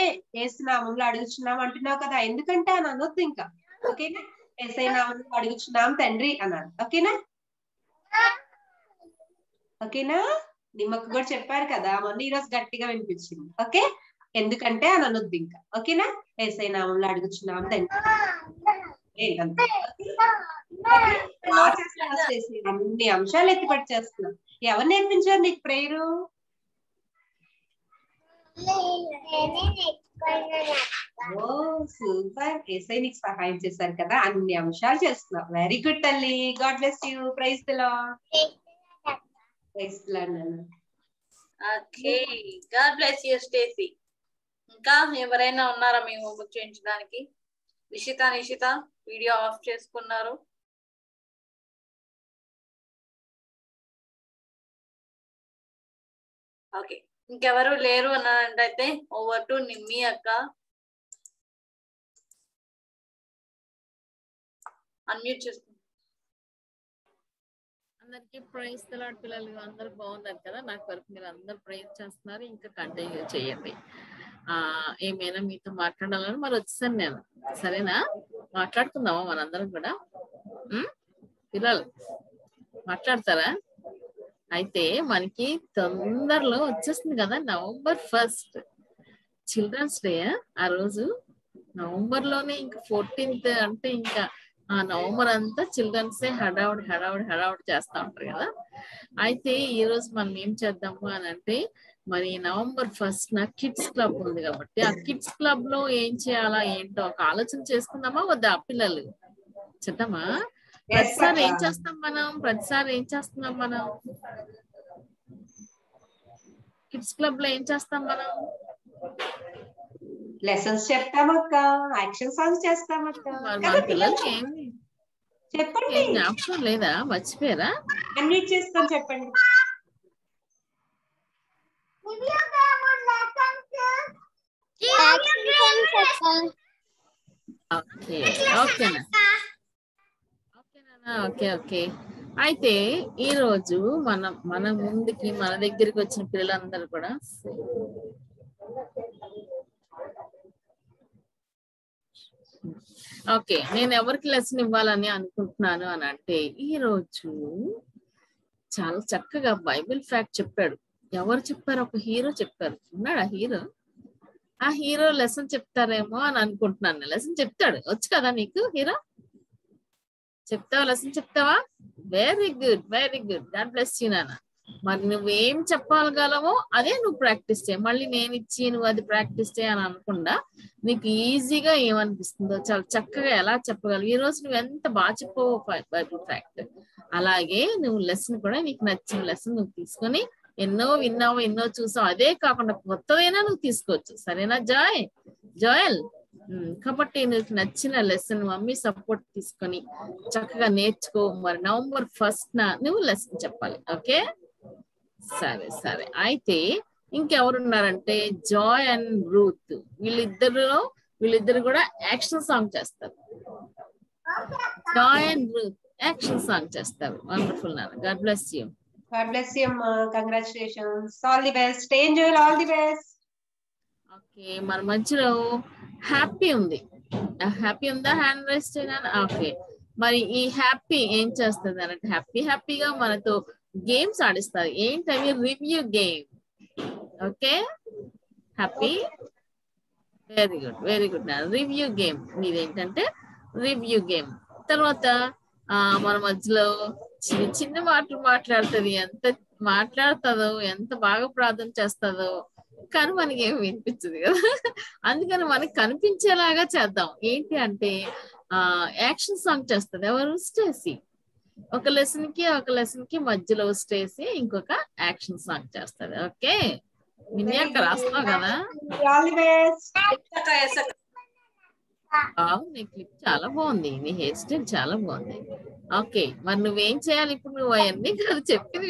ఏసునామములో అడుగుచున్నాం అంటున్నావు కదా, ఎందుకంటే అని అనొద్దు ఇంకా, ఓకేనా? ఏసైనామములో అడుగుచున్నాం తండ్రి అన్నాను, ఓకేనా? ఓకేనా? నిమ్మకు కూడా చెప్పారు కదా మొన్న, ఈరోజు గట్టిగా వినిపించింది. ఓకే, ఎందుకంటే అని అనొద్దు ఇంకా, ఓకేనా? ఏసై నామంలో అడుగుచున్నాం తండ్రి. అన్ని అంశాలు ఎత్తిపట్టి చేస్తున్నాం. ఎవరు నేర్పించారు నీకు ప్రేయరు? ఓ సూపర్. ఏసై నీకు సహాయం చేశారు కదా, అన్ని అంశాలు చేస్తున్నాం. వెరీ గుడ్ తల్లి. God bless you. Praise the Lord. ఇంకా ఎవరైనా ఉన్నారా మేము చూపించడానికి? నిషిత, నిషిత వీడియో ఆఫ్ చేసుకున్నారు. ఓకే, ఇంకెవరు లేరు అన్నట్టయితే ఓవర్ టు నిమ్మి అక్క. అన్మ్యూట్ చేసుకో. అందరికి ప్రైజ్ ది లార్డ్. పిల్లలు అందరు బాగున్నారు కదా? నాకు వరకు మీరు అందరు ప్రైజ్ చేస్తున్నారు, ఇంకా కంటిన్యూ చేయండి. ఏమైనా మీతో మాట్లాడాలని మరి వచ్చేసాను నేను, సరేనా? మాట్లాడుకుందామా మనందరం కూడా? పిల్లలు మాట్లాడతారా? అయితే మనకి తొందరలో వచ్చేస్తుంది కదా నవంబర్ 1 చిల్డ్రన్స్ డే. ఆ రోజు నవంబర్లోనే ఇంకా 14th అంటే ఇంకా ఆ నవంబర్ అంతా చిల్డ్రన్స్ డే హడావుడి హడావుడి హడావుడి చేస్తూ ఉంటారు కదా. అయితే ఈ రోజు మనం ఏం చేద్దాము అని అంటే, మరి నవంబర్ 1 నా కిడ్స్ క్లబ్ ఉంది కాబట్టి ఆ కిడ్స్ క్లబ్ లో ఏం చేయాలా ఏంటో ఒక ఆలోచన చేసుకుందామా వద్దా పిల్లలు? చేద్దామా? ప్రతిసారి ఏం చేస్తున్నాం మనం కిడ్స్ క్లబ్ లో? ఏం చేస్తాం మనం? లెసన్స్ చెప్తామక్క, యాక్షన్ సాంగ్స్ చేస్తామక్క. చెప్పండి, ఆప్షన్ లేదా? మర్చిపోయారా? అన్మ్యూట్ చేస్తాం, చెప్పండి. Okay okay. అయితే ఈ రోజు మన ముందుకి మన దగ్గరికి వచ్చిన పిల్లలందరూ కూడా ఓకే, నేను ఎవరికి లెసన్ ఇవ్వాలని అనుకుంటున్నాను అని అంటే, ఈ రోజు చాలా చక్కగా బైబిల్ ఫ్యాక్ట్ చెప్పాడు. ఎవరు చెప్పారు? ఒక హీరో చెప్పారు. ఉన్నాడు ఆ హీరో. ఆ హీరో లెసన్ చెప్తారేమో అని అనుకుంటున్నాను. లెసన్ చెప్తాడు, వచ్చు కదా నీకు? హీరో చెప్తావా? లెసన్ చెప్తావా? Very good, very good. God bless you నాన్న. మరి నువ్వేం చెప్పగలవో అదే నువ్వు ప్రాక్టీస్ చేయి. మళ్ళీ నేను ఇచ్చి నువ్వు అది ప్రాక్టీస్ చేయి అని అనకుండా, నీకు ఈజీగా ఏమనిపిస్తుందో చాలా చక్కగా ఎలా చెప్పగలవు. ఈ రోజు నువ్వు ఎంత బాగా చెప్పావో బైబిల్ ఫ్యాక్ట్ అలాగే నువ్వు లెసన్ కూడా నీకు నచ్చిన లెసన్ నువ్వు తీసుకొని ఎన్నో విన్నావు ఎన్నో చూసావు అదే కాకుండా కొత్తదైనా నువ్వు తీసుకోవచ్చు సరేనా జాయ్ జోయల్ కాబట్టి నీకు నచ్చిన లెసన్ మమ్మీ సపోర్ట్ తీసుకొని చక్కగా నేర్చుకో మరి నవంబర్ 1న నువ్వు లెసన్ చెప్పాలి ఓకే సరే సరే అయితే ఇంకెవరు ఉన్నారంటే జాయ్ అండ్ రూత్ వీళ్ళిద్దరు కూడా యాక్షన్ సాంగ్ చేస్తారు Joy and Ruth action song చేస్తారు వండర్ఫుల్ నాన్న గాడ్ బ్లెస్ యు అమ్మ congratulations all the best enjoy all the best okay మన మధ్యలో హ్యాపీ ఉంది హ్యాపీ ఉందా హ్యాండ్ రైస్ చేయనా ఓకే మరి ఈ హ్యాపీ ఏం చేస్తుంది అంటే హ్యాపీ హ్యాపీగా మనతో గేమ్స్ ఆడిస్తారు ఏంటవి review game okay happy very good very good నా రివ్యూ గేమ్ మీదేంటంటే రివ్యూ గేమ్ తర్వాత మన మధ్యలో చిన్న చిన్న మాటలు మాట్లాడుతుంది ఎంత మాట్లాడుతుందో ఎంత బాగా ప్రార్థన చేస్తుందో కానీ మనకి ఏమి వినిపించదు కదా అందుకని మనకి కనిపించేలాగా చేద్దాం ఏంటి అంటే యాక్షన్ సాంగ్ చేస్తుంది ఎవరు స్టేసి ఒక లెసన్ కి మధ్యలో స్టేసి ఇంకొక యాక్షన్ సాంగ్ చేస్తుంది ఓకే నిన్న రాస్తావు కదా బాగుంది నీ క్లిప్ చాలా బాగుంది నీ హెయిర్ స్టైల్ చాలా బాగుంది ఓకే మరి నువ్వేం చేయాలి ఇప్పుడు నువ్వు అవన్నీ కాదు చెప్పింది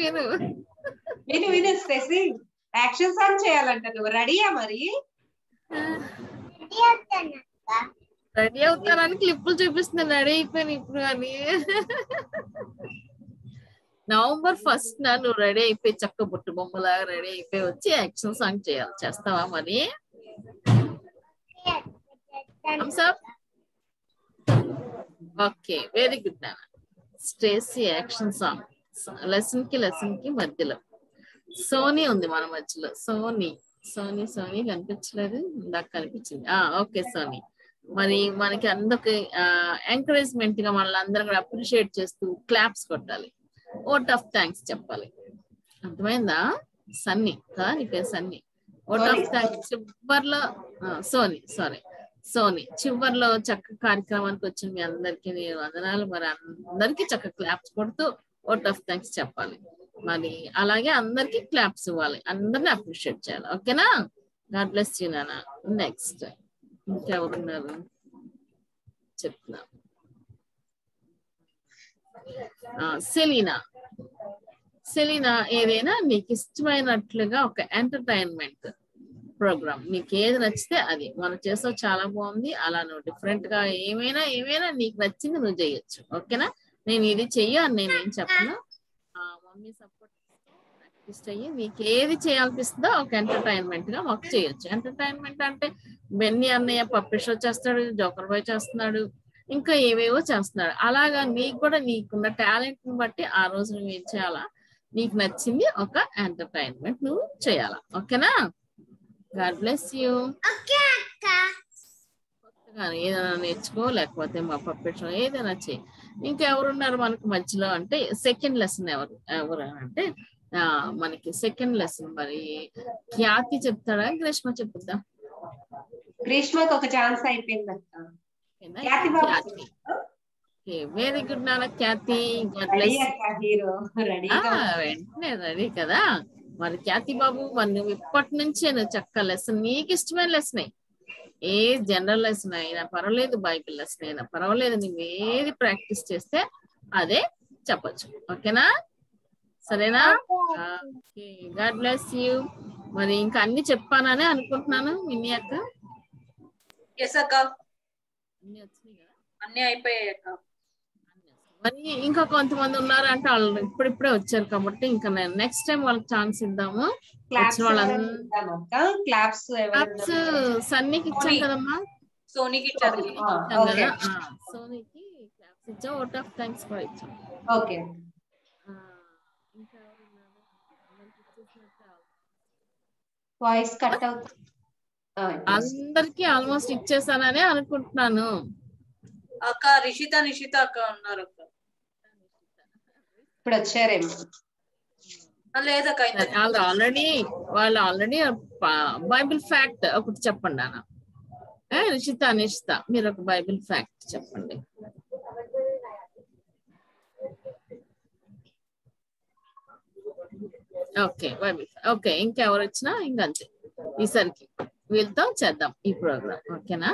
విను స్టేసి యాక్షన్ సాంగ్ చేయాలంట నువ్వు రెడీయా మరి రెడీ అవుతానని క్లిప్పులు చూపిస్తున్నాను రెడీ అయిపోయాను ఇప్పుడు అని నవంబర్ 1న నువ్వు రెడీ అయిపోయి చక్క బొట్టు బొమ్మలాగా రెడీ అయిపోయి వచ్చి యాక్షన్ సాంగ్ చేయాలి చేస్తావా మరి ఓకే వెరీ గుడ్ నాన్న స్టేసి యాక్షన్ సాంగ్ లెసన్ కి మధ్యలో సోనీ ఉంది మన మధ్యలో సోనీ సోనీ సోనీ కనిపించలేదు నాకు కనిపించింది ఓకే సోనీ మరి మనకి అందరికి ఎంకరేజ్మెంట్ గా మనల్ని అందరం కూడా అప్రిషియేట్ చేస్తూ క్లాప్స్ కొట్టాలి ఓట్ ఆఫ్ థ్యాంక్స్ చెప్పాలి అర్థమైందా సన్నీ కదా నీ పేరు సన్నీ ఓట్ ఆఫ్ థ్యాంక్స్ చివరిలో సోనీ చివరిలో చక్క కార్యక్రమానికి వచ్చిన మీ అందరికీ నేను వందనాలు మరి అందరికీ చక్క క్లాప్స్ కొడుతూ ఓట్ ఆఫ్ థ్యాంక్స్ చెప్పాలి మరి అలాగే అందరికి క్లాప్స్ ఇవ్వాలి అందరిని అప్రిషియేట్ చేయాలి ఓకేనా గాడ్ బ్లెస్ యూ నాన్న నెక్స్ట్ ఇంకెవరున్నారు చెప్తున్నా సెలీనా ఏదైనా నీకు ఇష్టమైనట్లుగా ఒక ఎంటర్టైన్మెంట్ ప్రోగ్రామ్ నీకు ఏది నచ్చితే అది మనం చేసావు చాలా బాగుంది అలా నువ్వు డిఫరెంట్ గా ఏమైనా నీకు నచ్చింది నువ్వు చేయొచ్చు ఓకేనా నేను ఇది చెయ్య అని నేనేం చెప్పను మమ్మీ సపోర్ట్ ప్రాక్టీస్ అయ్యి మీకు ఏది చేయాలనిపిస్తుందో ఒక ఎంటర్టైన్మెంట్ గా మాకు చేయొచ్చు ఎంటర్టైన్మెంట్ అంటే బెన్నీ అన్నయ్య పప్పెట్ షో చేస్తాడు జోకర్ బాయ్ చేస్తున్నాడు ఇంకా ఏవేవో చేస్తున్నాడు అలాగా నీకు కూడా నీకున్న టాలెంట్ ని బట్టి ఆ రోజు నువ్వు ఏం చేయాలా నీకు నచ్చింది ఒక ఎంటర్టైన్మెంట్ నువ్వు చేయాలా ఓకేనా గాడ్ బ్లెస్ యూ కానీ ఏదైనా నేర్చుకో లేకపోతే మా పప్పెట్ ఏదైనా చేయి ఇంకెవరున్నారు మనకు మధ్యలో అంటే సెకండ్ లెసన్ ఎవరు అంటే మనకి సెకండ్ లెసన్ మరి ఖ్యాతి చెప్తాడా గ్రీష్మ చెప్తా గ్రీష్మకి ఒక ఛాన్స్ అయిపోయింది వెరీ గుడ్ నాన్న ఖ్యాతి వెంటనే రెడీ కదా మరి ఖ్యాతి బాబు మరి నువ్వు ఇప్పటి నుంచే నువ్వు చక్క లెసన్ నీకు ఇష్టమైన లెసన్ ఏ జనరల్ లెసన్ అయినా పర్వాలేదు బైబిల్ లెసన్ అయినా పర్వాలేదు నువ్వు ఏది ప్రాక్టీస్ చేస్తే అదే చెప్పచ్చు ఓకేనా సరేనా గాడ్ బ్లెస్ యూ మరి ఇంకా అన్ని చెప్పాననే అనుకుంటున్నాను మిన్ని అక్క మరి ఇంకా కొంతమంది ఉన్నారు అంటే వాళ్ళు ఇప్పుడిప్పుడే వచ్చారు కాబట్టి ఇంకా నేను నెక్స్ట్ టైం వాళ్ళకి ఛాన్స్ ఇద్దాము క్లాప్స్ సన్నీకి ఇచ్చాం కదమ్మా సోనీకి ఇచ్చారు కదా సోనీకి క్లాప్స్ ఇచ్చాం ఓట్ ఆఫ్ థ్యాంక్స్ కూడా ఇచ్చాం ఓకే ఇంకా వాయిస్ కట్ అవుతుంది అందరికి ఆల్మోస్ట్ ఇచ్చేసాననే అనుకుంటున్నాను అక్క రిషిత అక్క ఉన్నారు అక్క ఇప్పుడు వచ్చారేమో లేదక్క వాళ్ళు ఆల్రెడీ బైబిల్ ఫ్యాక్ట్ ఒకటి చెప్పండి అన్న రిషిత మీరు ఒక బైబిల్ ఫ్యాక్ట్ చెప్పండి ఓకే ఓకే ఇంకెవరు వచ్చినా ఇంకంతే ఈసారికి వీళ్ళతో చేద్దాం ఈ ప్రోగ్రామ్ ఓకేనా.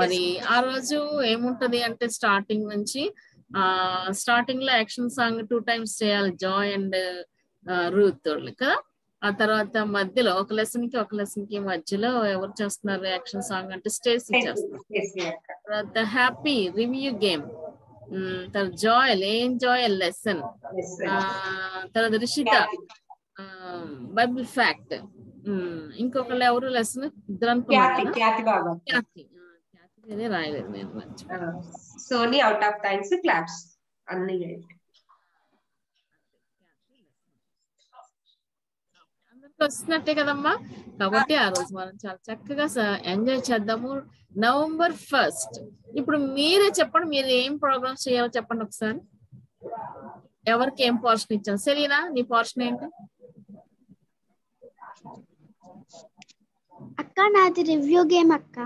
మరి ఆ రోజు ఏముంటది అంటే స్టార్టింగ్ నుంచి స్టార్టింగ్ లో యాక్షన్ సాంగ్ 2 times చేయాలి జాయ్ అండ్ రూత్ తోళ్ళు కదా. ఆ తర్వాత మధ్యలో ఒక లెసన్ కి మధ్యలో ఎవరు చేస్తున్నారు యాక్షన్ సాంగ్ అంటే స్టేసీ చేస్తున్నారు. తర్వాత హ్యాపీ రివ్యూ గేమ్, తర్వాత జాయల్ ఎంజాయ్ లెసన్, తర్వాత రిషిత బైబిల్ ఫ్యాక్ట్, ఇంకొకళ్ళు ఎవరు లెసన్ ఇద్దరు అనుకున్నారు ఖ్యాతి అదే రాయలేదు నేను Sony out of times claps అన్ని వస్తున్నట్టే కదమ్మా. కాబట్టి ఆ రోజు మనం చాలా చక్కగా ఎంజాయ్ చేద్దాము. November 1st ఇప్పుడు మీరే చెప్పండి మీరు ఏం ప్రోగ్రామ్స్ చేయాలో చెప్పండి ఒకసారి. ఎవరికి ఏం పోర్షన్ ఇచ్చాను? సెలీనా నీ పోర్షన్ ఏంటి? అక్క నాది రివ్యూ గేమ్ అక్క.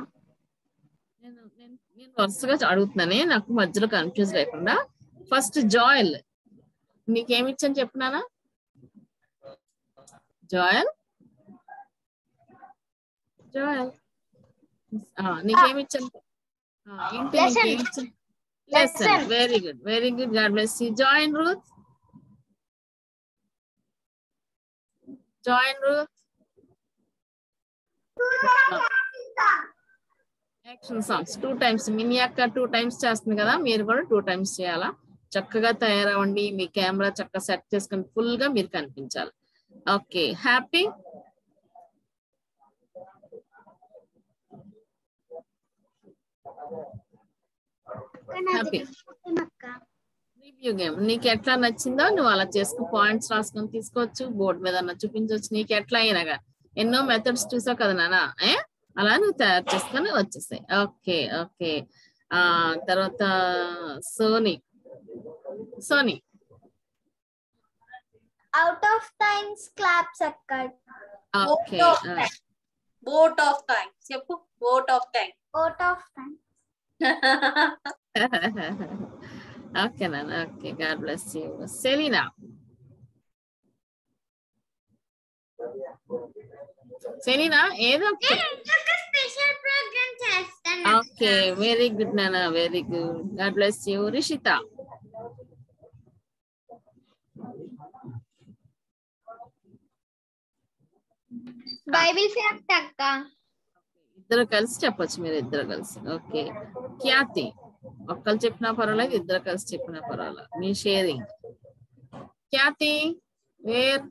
నేను వరుసగా అడుగుతున్నానే నాకు మధ్యలో కన్ఫ్యూజ్ లేకుండా. ఫస్ట్ జాయల్ నీకేమి ఇచ్చాను చెప్పినానా? జాయల్ నీకేమి ఇచ్చాను? Very good very good God bless you. Join Ruth action songs 2 times Minnie అక్క 2 times చేస్తుంది కదా, మీరు కూడా 2 times చేయాలా. చక్కగా తయారవ్వండి, మీ కెమెరా చక్కగా సెట్ చేసుకుని ఫుల్ గా మీరు కనిపించాలి. Okay happy happy review game నీకు ఎట్లా నచ్చిందో నువ్వు అలా చేసుకుని పాయింట్స్ రాసుకొని తీసుకోవచ్చు, బోర్డు మీద చూపించవచ్చు, నీకు ఎట్లా అయినాగా ఎన్నో మెథడ్స్ చూసావు కదా నానా, అలా నువ్వు తయారు చేసుకొని వచ్చేసాయి. ఓకే ఓకే తర్వాత Soni out of times claps అక్క. Okay vote of time okay నానా okay God bless you. Selena Selena ఏదో ఓకే వెరీ గుడ్ నానా very good God bless you. Rishita Bible fact అక్క. ఇద్దరు కలిసి చెప్పొచ్చు మీరు ఇద్దరు కలిసి. ఓకే ఖ్యాతి ఒక్కళ్ళు చెప్పినా పర్వాలేదు ఇద్దరు కలిసి చెప్పినా పర్వాలేదు మీ షేరింగ్. ఖ్యాతి వేర్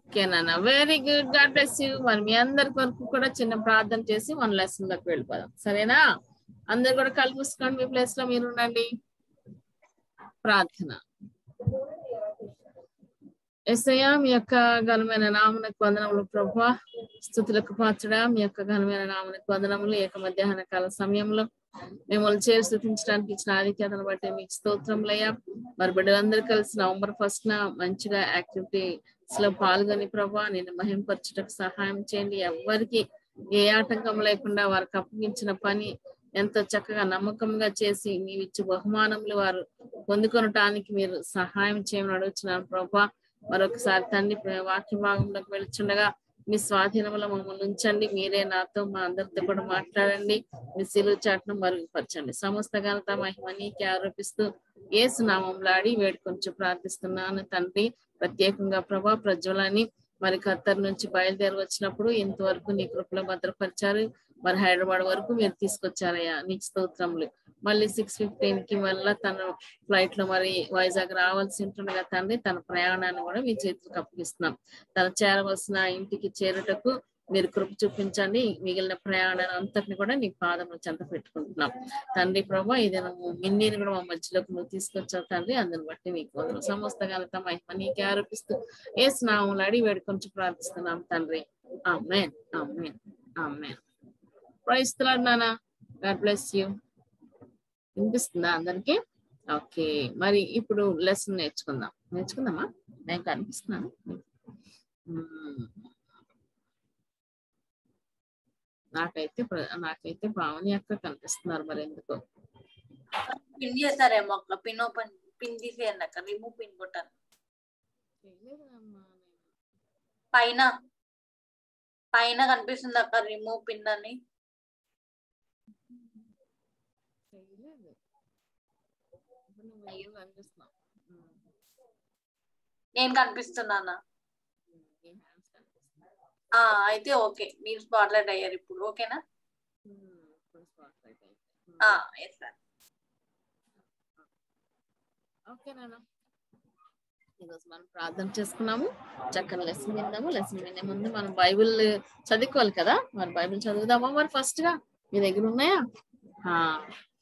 ఓకే నాన్న very good God bless you. మరి మీ అందరి వరకు కూడా చిన్న ప్రార్థన చేసి మన లెసన్ లోకి వెళ్ళిపోదాం సరేనా. అందరు కూడా కలిపిసుకోండి, మీ ప్లేస్ లో మీరు ఉండండి. ప్రార్థన. యేసయ్యా మీ యొక్క ఘనమైన నామమునకు వందనములు ప్రభువా, స్తుతులకు పాత్రుడా మీ యొక్క ఘనమైన నామమునకు వందనములు. ఏక మధ్యాహ్న కాల సమయంలో మిమ్మల్ని చేరి స్తుతించడానికి ఇచ్చిన ఆధిక్యతను బట్టి మీకు స్తోత్రములయ్యా. మరి బిడ్డలందరూ కలిసి November 1st మంచిగా యాక్టివిటీస్ లో పాల్గొని ప్రభువా నేను మహింపరచుటకు సహాయం చేయండి. ఎవరికి ఏ ఆటంకం లేకుండా వారికి అప్పగించిన పని ఎంతో చక్కగా నమ్మకంగా చేసి నీవు ఇచ్చే బహుమానములు వారు పొందుకొనటానికి మీరు సహాయం చేయమని అడుగుతున్నాను ప్రభువా. మరొకసారి తండ్రి వాక్య భాగంలోకి వెళ్తుండగా మీ స్వాధీనంలో మమ్మల్ని ఉంచండి, మీరే నాతో మా అందరితో కూడా మాట్లాడండి, మీ సిలువ చాటును మరుగుపరచండి. సమస్త ఘనత మహిమ నీకే ఆరోపిస్తూ యేసు నామములో ఆడి వేడుకొంచెం ప్రార్థిస్తున్నాను తండ్రి. ప్రత్యేకంగా ప్రభా ప్రజ్వలని మరి ఖత్తర్ నుంచి బయలుదేరి వచ్చినప్పుడు ఇంతవరకు నీ కృపలో భద్రపరిచారు, మరి హైదరాబాద్ వరకు మీరు తీసుకొచ్చారయ్యా నీకు స్తోత్రములు. మళ్ళీ 6:15 వల్ల తన ఫ్లైట్ లో మరి వైజాగ్ రావాల్సి ఉంటుండగా తండ్రి తన ప్రయాణాన్ని కూడా మీ చేతులకు అప్పగిస్తున్నాం. తను చేరవలసిన ఇంటికి చేరుటకు మీరు కృప చూపించండి, మిగిలిన ప్రయాణాన్ని అంతటిని కూడా నీ పాదములు చెంత పెట్టుకుంటున్నాం తండ్రి. ప్రభా ఏదైనా మిన్నీని కూడా మా మధ్యలోకి నువ్వు తీసుకొచ్చావు తండ్రి, అందుని బట్టి నీకు సమస్త ఘనత మహిమ నీకే ఆరోపిస్తూ యేసు నామములో అడిగి వేడుకొంచెం ప్రార్థిస్తున్నాం తండ్రి. ఆమేన్ ఆమేన్ ఆమేన్. ప్రైజ్ ది లార్డ్ నానా గాడ్ బ్లెస్ యూ. వినిపిస్తుందా అందరికి? ఓకే మరి ఇప్పుడు లెసన్ నేర్చుకుందామా? నేను కనిపిస్తున్నాను. నాకైతే భావన యొక్క కనిపిస్తున్నారు మరి ఎందుకో. पिन చేసారేమో అక్క పిన్ ఓపెన్ పిన్ తీసేయండి అక్క రిమూవ్ పిన్ బటన్ పైన పైన కనిపిస్తుంది అక్క రిమూవ్ పిన్ అని నేను కనిపిస్తున్నానా ఆ అయితే ఓకే మీరు స్పాట్ లైట్ అయ్యారు ఇప్పుడు ఓకేనా ఆ yes sir ఓకే నానా ఈరోజు మనం ప్రార్థన చేసుకున్నాము చక్కని లెసన్ విన్నాము లెసన్ వినే ముందు మనం బైబిల్ చదువుకోవాలి కదా మరి బైబిల్ చదువుదామా మరి ఫస్ట్ గా మీ దగ్గర ఉన్నాయా ఆ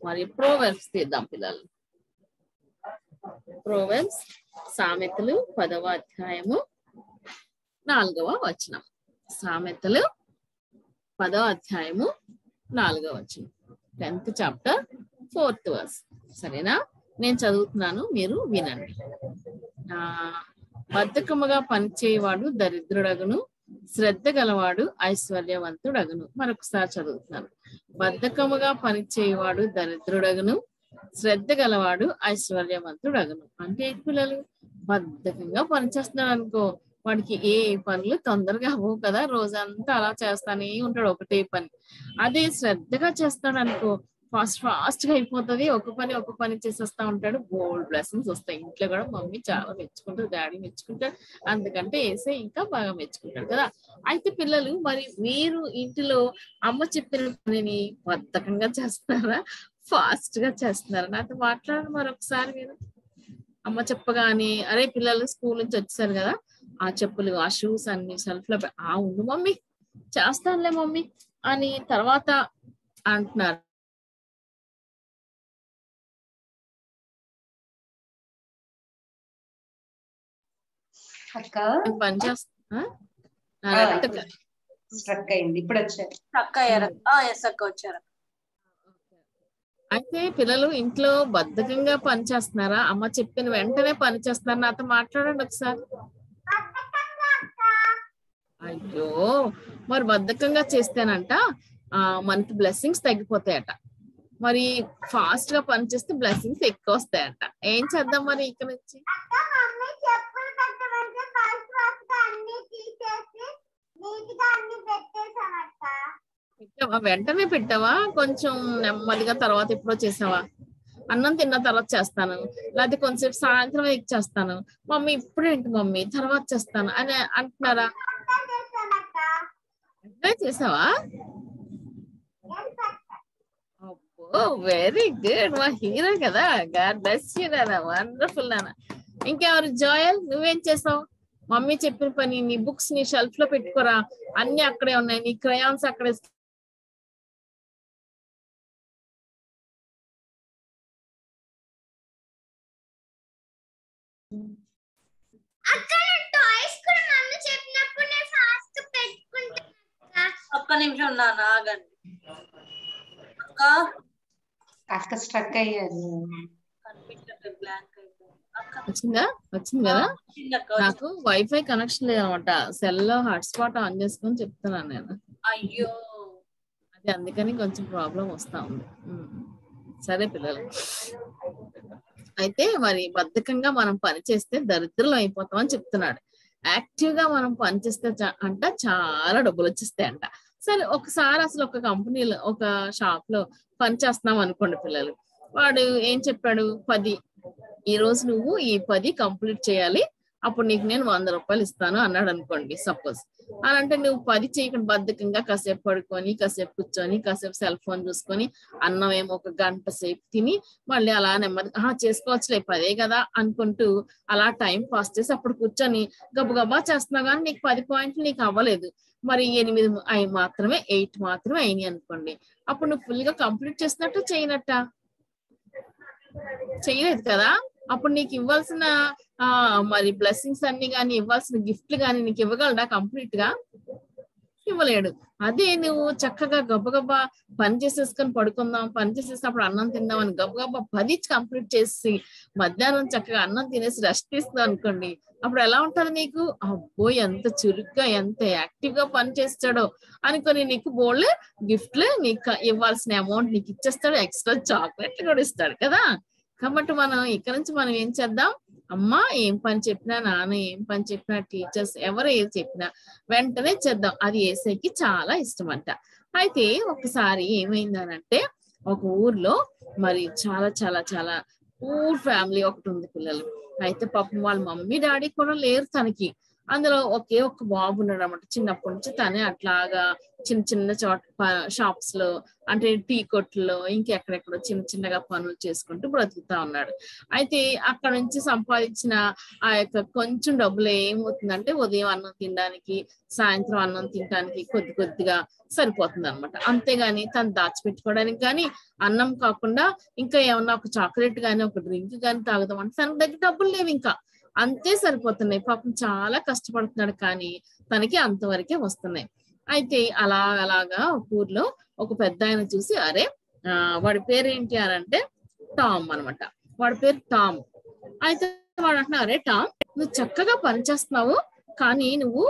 మరి ప్రొవెర్బ్స్ తీద్దాం పిల్లలు ప్రొవెర్బ్స్ సామెతలు 10వ అధ్యాయము 4వ వచనం సామెతలు 10వ అధ్యాయము 4వ వచనం 10th చాప్టర్ 4th వర్స్ సరేనా నేను చదువుతున్నాను మీరు వినండి బద్ధకముగా పనిచేయవాడు దరిద్రుడగును శ్రద్ధ గలవాడు ఐశ్వర్యవంతుడగును మరొకసారి చదువుతున్నాను బద్ధకముగా పనిచేయవాడు దరిద్రుడగును శ్రద్ధ గలవాడు ఐశ్వర్యవంతుడగును అంటే పిల్లలు బద్ధకంగా పనిచేస్తున్నాడు అనుకో వాడికి ఏ పనులు తొందరగా అవ్వవు కదా రోజంతా అలా చేస్తానే ఉంటాడు ఒకటే పని అదే శ్రద్ధగా చేస్తాడు అనుకో ఫాస్ట్ ఫాస్ట్ గా అయిపోతుంది ఒక పని చేసేస్తా ఉంటాడు గోల్డ్ బ్లెస్సింగ్స్ వస్తాయి ఇంట్లో కూడా మమ్మీ చాలా మెచ్చుకుంటారు డాడీ మెచ్చుకుంటారు అందుకంటే వేసే ఇంకా బాగా మెచ్చుకుంటాడు కదా అయితే పిల్లలు మరి మీరు ఇంటిలో అమ్మ చెప్పిన పనిని బద్ధకంగా చేస్తున్నారా ఫాస్ట్ గా చేస్తున్నారా నాతో మాట్లాడారు మరొకసారి మీరు అమ్మ చెప్పగానే అరే పిల్లలు స్కూల్ నుంచి వచ్చేసారు కదా ఆ చెప్పులు ఆ షూస్ అన్ని సెల్ఫ్ లో ఆ ఉండు మమ్మీ చేస్తానులే మమ్మీ అని తర్వాత అంటున్నారు పని చేస్తున్నారు అయితే పిల్లలు ఇంట్లో బద్ధకంగా పని చేస్తున్నారా అమ్మ చెప్పిన వెంటనే పని చేస్తున్నారు నాతో మాట్లాడండి ఒకసారి అయ్యో మరి బద్ధకంగా చేస్తానంట మనకి బ్లెస్సింగ్స్ తగ్గిపోతాయట మరి ఫాస్ట్ గా పని చేస్తే బ్లెస్సింగ్స్ ఎక్కువ వస్తాయట ఏం చేద్దాం మరి ఇక్కడ నుంచి పెట్టావా వెంటనే పెట్టావా కొంచెం నెమ్మదిగా తర్వాత ఎప్పుడో చేసావా అన్నం తిన్న తర్వాత చేస్తాను లేకపోతే కొంచెంసేపు సాయంత్రం చేస్తాను మమ్మీ ఇప్పుడేంటి మమ్మీ తర్వాత చేస్తాను అని అంటున్నారా చేసావా అబ్బో వెరీ గుడ్ మా హీరో కదా గాడ్ బ్లెస్ యు నాన్న వండర్ఫుల్ నాన్న ఇంకెవరు జోయల్ నువ్వేం చేసావు మమ్మీ చెప్పిన పని నీ బుక్స్ నీ షెల్ఫ్ లో పెట్టుకోరా అన్ని అక్కడే ఉన్నాయి నీ క్రయాన్స్ అక్కడే ఒక్క నిమిషం నాన్న ఆగండి అక్క అక్క స్ట్రక్ అయ్యారు నాకు వైఫై కనెక్షన్ లేదన్నమాట సెల్ లో హాట్స్పాట్ ఆన్ చేసుకొని చెప్తున్నాను నేను అయ్యో అది అందుకని కొంచెం ప్రాబ్లం వస్తా ఉంది సరే పిల్లలు అయితే మరి బద్ధకంగా మనం పని చేస్తే దరిద్రులు అయిపోతాం అని చెప్తున్నాడు యాక్టివ్ గా మనం పని చేస్తే అంట చాలా డబ్బులు వచ్చేస్తాయి అంట సరే ఒకసారి అసలు ఒక కంపెనీలో ఒక షాప్ లో పని చేస్తున్నాం అనుకోండి పిల్లలు వాడు ఏం చెప్పాడు 10 ఈ రోజు నువ్వు ఈ 10 కంప్లీట్ చేయాలి అప్పుడు నీకు నేను 100 రూపాయలు ఇస్తాను అన్నాడు అనుకోండి సపోజ్ అని అంటే నువ్వు 10 చేయకుండా బద్ధకంగా కాసేపు పడుకొని కాసేపు కూర్చొని కాసేపు సెల్ ఫోన్ చూసుకొని అన్నం ఏమో ఒక గంట సేపు తిని మళ్ళీ అలా నెమ్మదిగా చేసుకోవచ్చులే 10 కదా అనుకుంటూ అలా టైం పాస్ చేసి అప్పుడు కూర్చొని గబగబా చేస్తున్నావు కానీ నీకు 10 పాయింట్లు నీకు అవ్వలేదు మరి 8 మాత్రమే అయినాయి అనుకోండి అప్పుడు నువ్వు ఫుల్ గా కంప్లీట్ చేసినట్టు చేయనట్ట చేయలేదు కదా అప్పుడు నీకు ఇవ్వాల్సిన మరి బ్లెస్సింగ్స్ అన్ని కానీ ఇవ్వాల్సిన గిఫ్ట్లు కానీ నీకు ఇవ్వగలడా కంప్లీట్ గా ఇవ్వలేడు అదే నువ్వు చక్కగా గబగబా పని చేసేసుకొని పడుకుందాం పని చేసేసి అప్పుడు అన్నం తిందాం అని గబగబా 10 కంప్లీట్ చేసి మధ్యాహ్నం చక్కగా అన్నం తినేసి రెస్ట్ తీసుకుందాం అనుకోండి అప్పుడు ఎలా ఉంటది మీకు అబ్బో ఎంత చురుగ్గా ఎంత యాక్టివ్ గా పని చేస్తాడో అనుకొని నీకు బోల్ గిఫ్ట్లు నీకు ఇవ్వాల్సిన అమౌంట్ నీకు ఇచ్చేస్తాడు ఎక్స్ట్రా చాక్లెట్ కూడా ఇస్తాడు కదా కాబట్టి మనం ఇక్కడ నుంచి మనం ఏం చేద్దాం అమ్మ ఏం పని చెప్పినా నాన్న ఏం పని చెప్పినా టీచర్స్ ఎవరు ఏది చెప్పినా వెంటనే చేద్దాం అది ఏసేకి చాలా ఇష్టం అంట అయితే ఒకసారి ఏమైందనంటే ఒక ఊర్లో మరి చాలా చాలా చాలా పూర్ ఫ్యామిలీ ఒకటి ఉంది పిల్లలు అయితే పాపం వాళ్ళ మమ్మీ డాడీ కూడా లేరు తనకి అందులో ఒకే ఒక్క బాబు ఉన్నాడు అన్నమాట చిన్నప్పటి నుంచి తనే అట్లాగా చిన్న చిన్న షాప్స్ లో అంటే టీ కొట్లో ఇంకెక్కడెక్కడో చిన్న చిన్నగా పనులు చేసుకుంటూ బ్రతుకుతా ఉన్నాడు అయితే అక్కడ నుంచి సంపాదించిన ఆ యొక్క కొంచెం డబ్బులు ఏమవుతుందంటే ఉదయం అన్నం తినడానికి సాయంత్రం అన్నం తినడానికి కొద్ది కొద్దిగా సరిపోతుంది అనమాట అంతేగాని తను దాచిపెట్టుకోవడానికి కానీ అన్నం కాకుండా ఇంకా ఏమన్నా ఒక చాక్లెట్ కానీ ఒక డ్రింక్ కానీ తాగుదామంటే తన దగ్గర డబ్బులు లేవు ఇంకా అంతే సరిపోతున్నాయి పాపం చాలా కష్టపడుతున్నాడు కానీ తనకి అంతవరకే వస్తున్నాయి అయితే అలా అలాగా ఊర్లో ఒక పెద్ద ఆయన చూసి అరే వాడి పేరు ఏంటి అనంటే టామ్ అనమాట వాడి పేరు టామ్ అయితే వాడు అంటున్నాడు అరే టామ్ నువ్వు చక్కగా పనిచేస్తున్నావు కానీ నువ్వు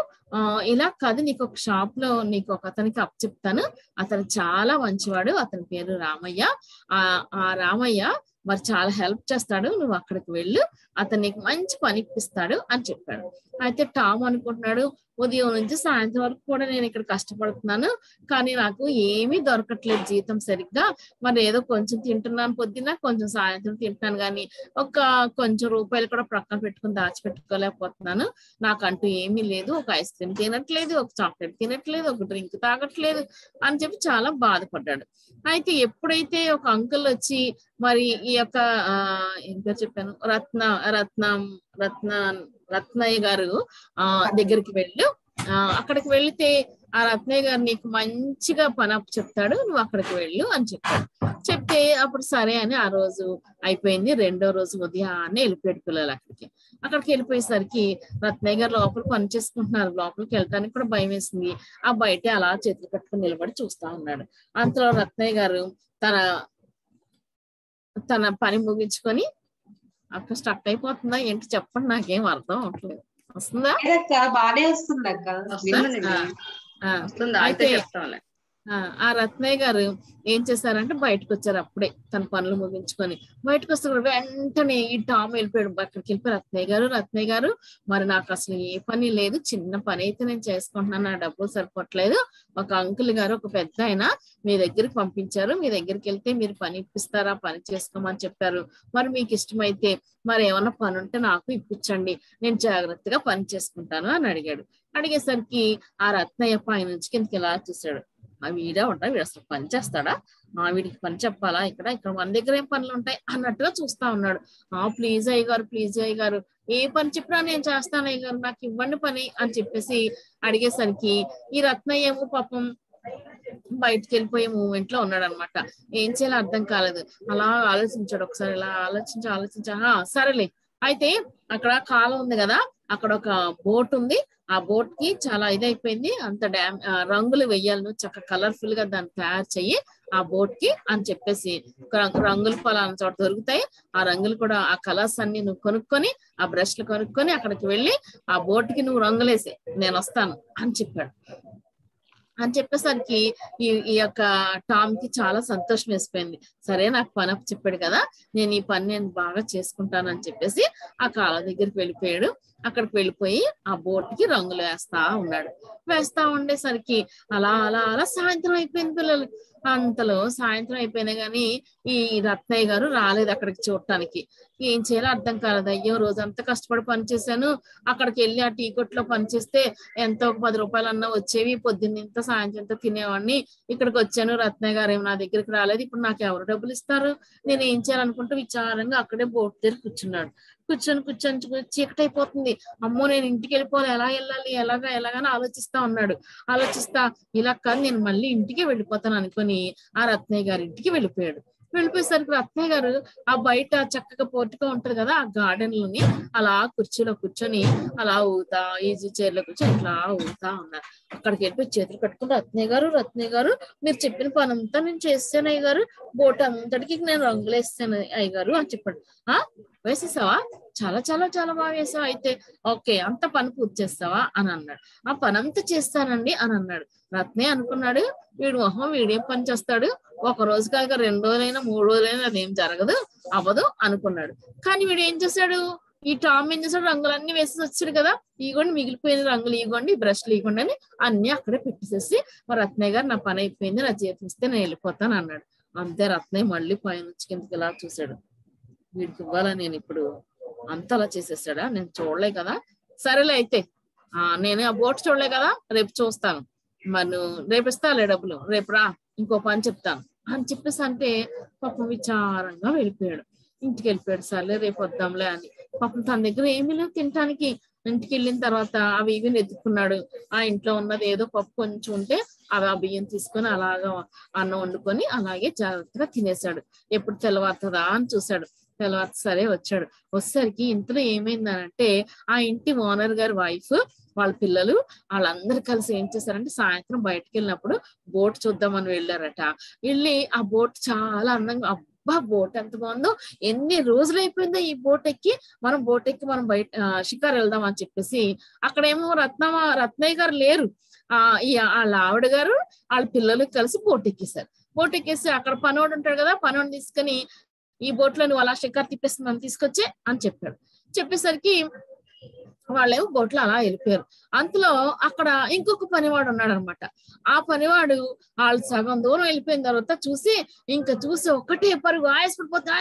ఇలా కాదు నీకు ఒక షాప్ లో నీకు ఒక అతనికి అప్ చెప్తాను అతను చాలా మంచివాడు అతని పేరు రామయ్య ఆ రామయ్య మరి చాలా హెల్ప్ చేస్తాడు నువ్వు అక్కడికి వెళ్ళు అతను నీకు మంచి పని ఇప్పిస్తాడు అని చెప్పాడు అయితే టామ్ అనుకుంటున్నాడు ఉదయం నుంచి సాయంత్రం వరకు కూడా నేను ఇక్కడ కష్టపడుతున్నాను కానీ నాకు ఏమీ దొరకట్లేదు జీతం సరిగ్గా మరి ఏదో కొంచెం తింటున్నాను పొద్దున్న కొంచెం సాయంత్రం తింటున్నాను కానీ ఒక కొంచెం రూపాయలు కూడా ప్రక్కన పెట్టుకుని దాచిపెట్టుకోలేకపోతున్నాను నాకంటూ ఏమీ లేదు ఒక ఐస్ క్రీమ్ తినట్లేదు ఒక చాక్లెట్ తినట్లేదు ఒక డ్రింక్ తాగట్లేదు అని చెప్పి చాలా బాధపడ్డాడు అయితే ఎప్పుడైతే ఒక అంకుల్ వచ్చి మరి ఈ యొక్క ఇంకా చెప్పాను రత్నయ్య గారు దగ్గరికి వెళ్ళు అక్కడికి వెళితే ఆ రత్నయ్య గారు నీకు మంచిగా పని చెప్తాడు నువ్వు అక్కడికి వెళ్ళు అని చెప్పాడు చెప్తే అప్పుడు సరే అని ఆ రోజు అయిపోయింది రెండో రోజు ఉదయాన్నే వెళ్ళిపోయాడు పిల్లలు అక్కడికి వెళ్ళిపోయేసరికి రత్నయ్య గారు లోపల పని చేసుకుంటున్నారు లోపలికి వెళ్ళడానికి కూడా భయం వేసింది ఆ బయట అలా చేతులు కట్టుకుని నిలబడి చూస్తా ఉన్నాడు అంతలో రత్నయ్య గారు తన పని ముగించుకొని అక్క స్టక్ అయిపోతుందా ఏంటి చెప్పండి నాకేం అర్థం అవట్లేదు వస్తుందా బానే వస్తుంది అక్క ఆ రత్నయ్య గారు ఏం చేశారంటే బయటకు వచ్చారు అప్పుడే తన పనులు ముగించుకొని బయటకు వస్తే కూడా వెంటనే ఈ టామ్ వెళ్ళిపోయాడు అక్కడికి వెళ్ళిపోయి రత్నయ్య గారు మరి నాకు అసలు ఏ పని లేదు చిన్న పని అయితే నేను చేసుకుంటున్నాను నా డబ్బులు సరిపోవట్లేదు ఒక అంకుల్ గారు ఒక పెద్ద ఆయన మీ దగ్గరికి పంపించారు మీ దగ్గరికి వెళ్తే మీరు పని ఇప్పిస్తారా పని చేసుకోమని చెప్పారు మరి మీకు ఇష్టమైతే మరి ఏమన్నా పని ఉంటే నాకు ఇప్పించండి నేను జాగ్రత్తగా పని చేసుకుంటాను అని అడిగాడు అడిగేసరికి ఆ రత్నయ్య పై నుంచి కిందకి ఇలా చూశాడు వీడే ఉంటాయి వీడు అసలు పని చేస్తాడా వీడికి పని చెప్పాలా ఇక్కడ మన దగ్గర ఏం పనులు ఉంటాయి అన్నట్టుగా చూస్తా ఉన్నాడు ప్లీజ్ అయ్యగారు ఏ పని చెప్పినా నేను చేస్తాను అయ్యగారు నాకు ఇవ్వండి పని అని చెప్పేసి అడిగేసరికి ఈ రత్నయ్య ఏమో పాపం బయటకు వెళ్ళిపోయే మూమెంట్ లో ఉన్నాడు అనమాట ఏం చేయాలో అర్థం కాలేదు అలా ఆలోచించాడు ఒకసారి ఇలా ఆలోచించా సరేలే అయితే అక్కడ కాలం ఉంది కదా అక్కడ ఒక బోట్ ఉంది ఆ బోట్ కి చాలా ఇదైపోయింది అంత డ్యామ్ రంగులు వేయాలి నువ్వు చక్క కలర్ఫుల్ గా దాన్ని తయారు చెయ్యి ఆ బోట్ కి అని చెప్పేసి రంగులు పలానా చోట దొరుకుతాయి ఆ రంగులు కూడా ఆ కలర్స్ అన్ని నువ్వు కొనుక్కొని ఆ బ్రష్లు కొనుక్కొని అక్కడికి వెళ్ళి ఆ బోట్ కి నువ్వు రంగులేసే నేను వస్తాను అని చెప్పాడు అని చెప్పేసరికి ఈ యొక్క టామ్ కి చాలా సంతోషం వేసిపోయింది సరే నాకు పని చెప్పాడు కదా నేను ఈ పని నేను బాగా చేసుకుంటాను అని చెప్పేసి ఆ కాల దగ్గరికి వెళ్ళిపోయాడు అక్కడికి వెళ్ళిపోయి ఆ బోట్ కి రంగులు వేస్తా ఉండేసరికి అలా అలా అలా సాయంత్రం అయిపోయింది పిల్లలు అంతలో సాయంత్రం అయిపోయినా గానీ ఈ రత్నయ్య గారు రాలేదు అక్కడికి చూడటానికి ఏం చేయాలో అర్థం కాలేదు అయ్యో రోజంతా కష్టపడి పనిచేశాను అక్కడికి వెళ్ళి ఆ టీ కొట్లో పనిచేస్తే ఎంతో 10 రూపాయలు అన్నా వచ్చేవి పొద్దున్నంతా సాయంత్రంతో తినేవాడిని ఇక్కడికి వచ్చాను రత్నయ్య గారు ఏమో నా దగ్గరికి రాలేదు ఇప్పుడు నాకు ఎవరు డబ్బులు ఇస్తారు నేను ఏం చేయాలనుకుంటే విచారంగా అక్కడే బోట్ దగ్గర కూర్చున్నాడు కూర్చొని చీకటి అయిపోతుంది అమ్మో నేను ఇంటికి వెళ్ళిపోవాలి ఎలా వెళ్ళాలి ఎలాగని ఆలోచిస్తా ఉన్నాడు ఇలా కాదు నేను మళ్ళీ ఇంటికి వెళ్ళిపోతాను అనుకుని ఆ రత్నయ్య గారి ఇంటికి వెళ్ళిపోయేసరికి రత్నయ్య గారు ఆ బయట చక్కగా పోటీగా ఉంటది కదా ఆ గార్డెన్ లోని అలా కుర్చీలో కూర్చొని అలా ఊతా ఈజీ చైర్ లో కూర్చొని ఇట్లా ఊతా ఉన్నారు అక్కడికి వెళ్ళిపోయి చేతులు కట్టుకుని రత్నయ్య గారు మీరు చెప్పిన పని అంతా నేను చేస్తాను అయ్యగారు బోట్ అంతటికి నేను రంగులేస్తాను అయ్యగారు అని చెప్పాడు వేసేసావా, చాలా చాలా చాలా బాగా వేసావా, అయితే ఓకే అంత పని పూర్తి చేస్తావా అని అన్నాడు. ఆ పని అంతా చేస్తానండి అని అన్నాడు. రత్నే అనుకున్నాడు వీడు మొహం వీడేం పని చేస్తాడు, ఒక రోజు కాక 2 రోజులైనా 3 రోజులైనా అదేం జరగదు అవ్వదు అనుకున్నాడు. కానీ వీడు ఏం చేశాడు, ఈ టామ్ ఏం చేశాడు, రంగులన్నీ వేసేసి వచ్చాడు కదా, ఇగోండి మిగిలిపోయిన రంగులు ఇగోండి బ్రష్లు ఇవ్వండి అని అన్ని అక్కడే పెట్టేసేసి, మరి రత్నయ్య గారు నా పని అయిపోయింది నా జీతం ఇస్తే నేను వెళ్ళిపోతాను అన్నాడు. అంతే రత్నయ్య మళ్ళీ పైనుంచి కిందకి ఇలా చూశాడు, వీడికి ఇవ్వాలా నేను ఇప్పుడు అంత అలా చేసేసాడా, నేను చూడలే కదా, సరేలే అయితే నేను ఆ బోట్ చూడలే కదా రేపు చూస్తాను, మరి రేపు ఇస్తాలే డబ్బులు రేపు రా ఇంకో పని చెప్తాను అని చెప్పేసి అంటే పాపం విచారంగా వెళ్ళిపోయాడు. ఇంటికి వెళ్ళిపోయాడు, సర్లే రేపు వద్దాంలే అని. పాపం తన దగ్గర ఏమీ లేవు తినటానికి. ఇంటికి వెళ్ళిన తర్వాత ఆ బియ్యం ఎత్తుకున్నాడు, ఆ ఇంట్లో ఉన్నది ఏదో పప్పు కొంచెం ఉంటే అవి ఆ బియ్యం తీసుకొని అలాగా అన్నం వండుకొని అలాగే జాగ్రత్తగా తినేశాడు. ఎప్పుడు తెల్లవారుతుందా అని చూశాడు, తెల్లవారు సరే వచ్చాడు. వచ్చేసరికి ఇంతలో ఏమైందనంటే ఆ ఇంటి ఓనర్ గారి వైఫ్ వాళ్ళ పిల్లలు వాళ్ళందరూ కలిసి ఏం చేశారంటే సాయంత్రం బయటకు వెళ్ళినప్పుడు బోట్ చూద్దామని వెళ్ళారట. వెళ్ళి ఆ బోట్ చాలా అందంగా, అబ్బా బోట్ ఎంత బాగుందో, ఎన్ని రోజులు అయిపోయిందో ఈ బోట్ ఎక్కి మనం బయట షికారు వెళ్దాం అని చెప్పేసి, అక్కడేమో రత్నయ్య గారు లేరు, వాళ్ళ ఆవిడ గారు వాళ్ళ పిల్లలు కలిసి బోట్ ఎక్కేశారు. బోట్ ఎక్కేసి అక్కడ పనోడు ఉంటాడు కదా, పనోడు తీసుకుని ఈ బోట్ లో నువ్వు అలా షికారు తిప్పేస్తున్నాను తీసుకొచ్చే అని చెప్పాడు. చెప్పేసరికి వాళ్ళేమో బోట్లో అలా వెళ్ళిపోయారు. అంతలో అక్కడ ఇంకొక పనివాడు ఉన్నాడు అనమాట. ఆ పనివాడు వాళ్ళు సగం దూరం వెళ్ళిపోయిన తర్వాత చూసి ఇంకా చూసి ఒక్కటే పరుగు ఆయాసపడిపోతే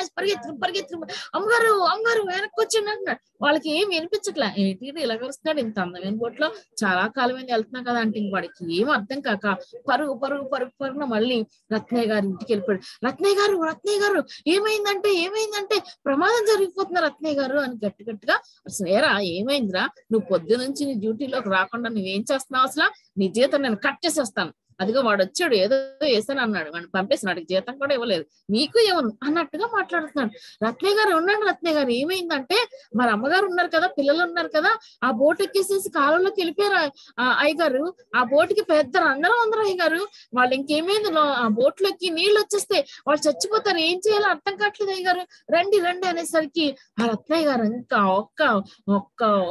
పరిగెత్తి అమ్మగారు అమ్మగారు వెనక్కి వచ్చాడు అంటున్నాడు. వాళ్ళకి ఏం వినిపించట్లే, ఏంటి ఇలా కలుస్తున్నాడు, ఇంత అందమైన బోట్లో చాలా కాలమైంది వెళ్తున్నా కదా అంటే ఇంక వాడికి ఏం అర్థం కాక పరుగు పరుగు పరుగు పరుగున మళ్ళీ రత్నయ్య గారి ఇంటికి వెళ్ళిపోయాడు. రత్నయ్య గారు ఏమైందంటే ప్రమాదం జరిగిపోతున్నా రత్నయ్య గారు అని గట్టిగా అసలు ఏరా ఏమైందిరా, నువ్వు పొద్దు నుంచి నీ డ్యూటీలోకి రాకుండా నువ్వేం చేస్తున్నావు, అసలు నీ జీతం నేను కట్ చేసేస్తాను, అదిగో వాడు వచ్చాడు ఏదో వేసాను అన్నాడు, వాడిని పంపేసినాడు జీతం కూడా ఇవ్వలేదు నీకు ఏమను అన్నట్టుగా మాట్లాడుతున్నాడు. రత్నయ్య గారు ఏమైందంటే మరి అమ్మగారు ఉన్నారు కదా పిల్లలు ఉన్నారు కదా ఆ బోట్ ఎక్కేసేసి కాలంలోకి వెళ్ళిపోయారు అయ్యగారు, ఆ బోటుకి పెద్ద అందరూ అయ్యగారు, వాళ్ళు ఇంకేమైంది ఆ బోట్ లోకి నీళ్లు వచ్చేస్తే వాళ్ళు చచ్చిపోతారు, ఏం చేయాలో అర్థం కావట్లేదు అయ్యగారు రండి అనేసరికి ఆ రత్నయ్య గారు ఇంకా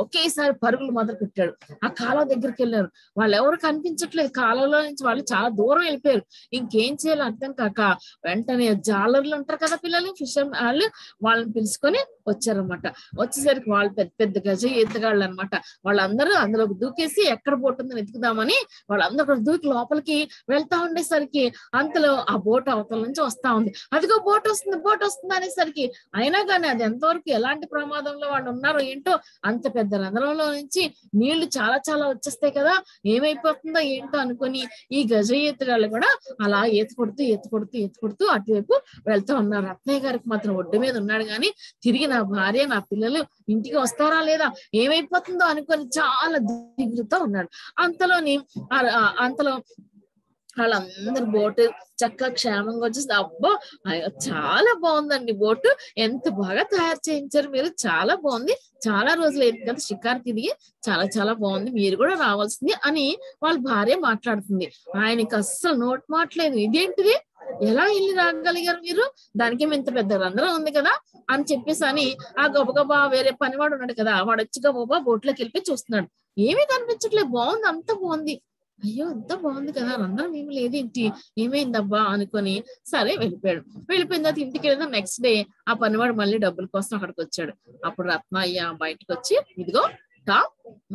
ఒకేసారి పరుగులు మొదలు పెట్టాడు. ఆ కాలువ దగ్గరికి వెళ్ళారు, వాళ్ళు ఎవరు కనిపించట్లేదు, కాలువలో నుంచి వాళ్ళు చాలా దూరం వెళ్ళిపోయారు. ఇంకేం చేయాలో అర్థం కాక వెంటనే జాలర్లు ఉంటారు కదా పిల్లలు ఫిషర్ వాళ్ళు, వాళ్ళని పిలుచుకొని వచ్చారనమాట. వచ్చేసరికి వాళ్ళు పెద్ద గజ ఈతగాళ్ళు అనమాట. వాళ్ళందరూ అందులోకి దూకేసి ఎక్కడ బోట్ ఉందని వెతుకుదామని వాళ్ళందరూ దూకి లోపలికి వెళ్తా ఉండేసరికి అంతలో ఆ బోట్ అవతల నుంచి వస్తా ఉంది. అదిగో బోట్ వస్తుంది అనేసరికి అయినా కానీ అది ఎంతవరకు ఎలాంటి ప్రమాదంలో వాళ్ళు ఉన్నారో ఏంటో, అంత పెద్ద రంధ్రంలో నుంచి నీళ్లు చాలా చాలా వచ్చేస్తాయి కదా ఏమైపోతుందో ఏంటో అనుకుని ఈ గజ ఈతగాళ్ళు కూడా అలా ఈత కొడుతూ అటువైపు వెళ్తా ఉన్నారు. రత్నయ్య గారికి మాత్రం ఒడ్డు మీద ఉన్నాడు కానీ తిరిగి నా భార్య నా పిల్లలు ఇంటికి వస్తారా లేదా ఏమైపోతుందో అనుకొని చాలా దిగులుతో ఉన్నాడు. అంతలో వాళ్ళందరు బోటు చక్కగా క్షేమంగా వచ్చేసి అబ్బో చాలా బాగుందండి బోటు, ఎంత బాగా తయారు చేయించారు మీరు, చాలా బాగుంది, చాలా రోజులు అయింది కదా షికారు తిరిగి, చాలా చాలా బాగుంది, మీరు కూడా రావాల్సింది అని వాళ్ళ భార్య మాట్లాడుతుంది. ఆయనకి అస్సలు నోట్ మాట్లేదు, ఇదేంటిది ఎలా వెళ్ళి రాగలిగారు మీరు, దానికి ఇంత పెద్ద రంధ్రం ఉంది కదా అని చెప్పేసి అని ఆ గబగబా వేరే పనివాడు ఉన్నాడు కదా వాడు వచ్చి గబగబా బోట్లోకి వెళ్ళిపోయి చూస్తున్నాడు, ఏమీ కనిపించట్లేదు, బాగుంది అంత బాగుంది, అయ్యో అంత బాగుంది కదా రంధ్రం ఏమి లేదేంటి ఏమైందబ్బా అనుకొని సరే వెళ్ళిపోయాడు. వెళ్ళిపోయిన తర్వాత ఇంటికి వెళ్ళిన నెక్స్ట్ డే ఆ పనివాడు మళ్ళీ డబ్బుల కోసం అక్కడికి వచ్చాడు. అప్పుడు రత్నయ్య బయటకు వచ్చి ఇదిగో కా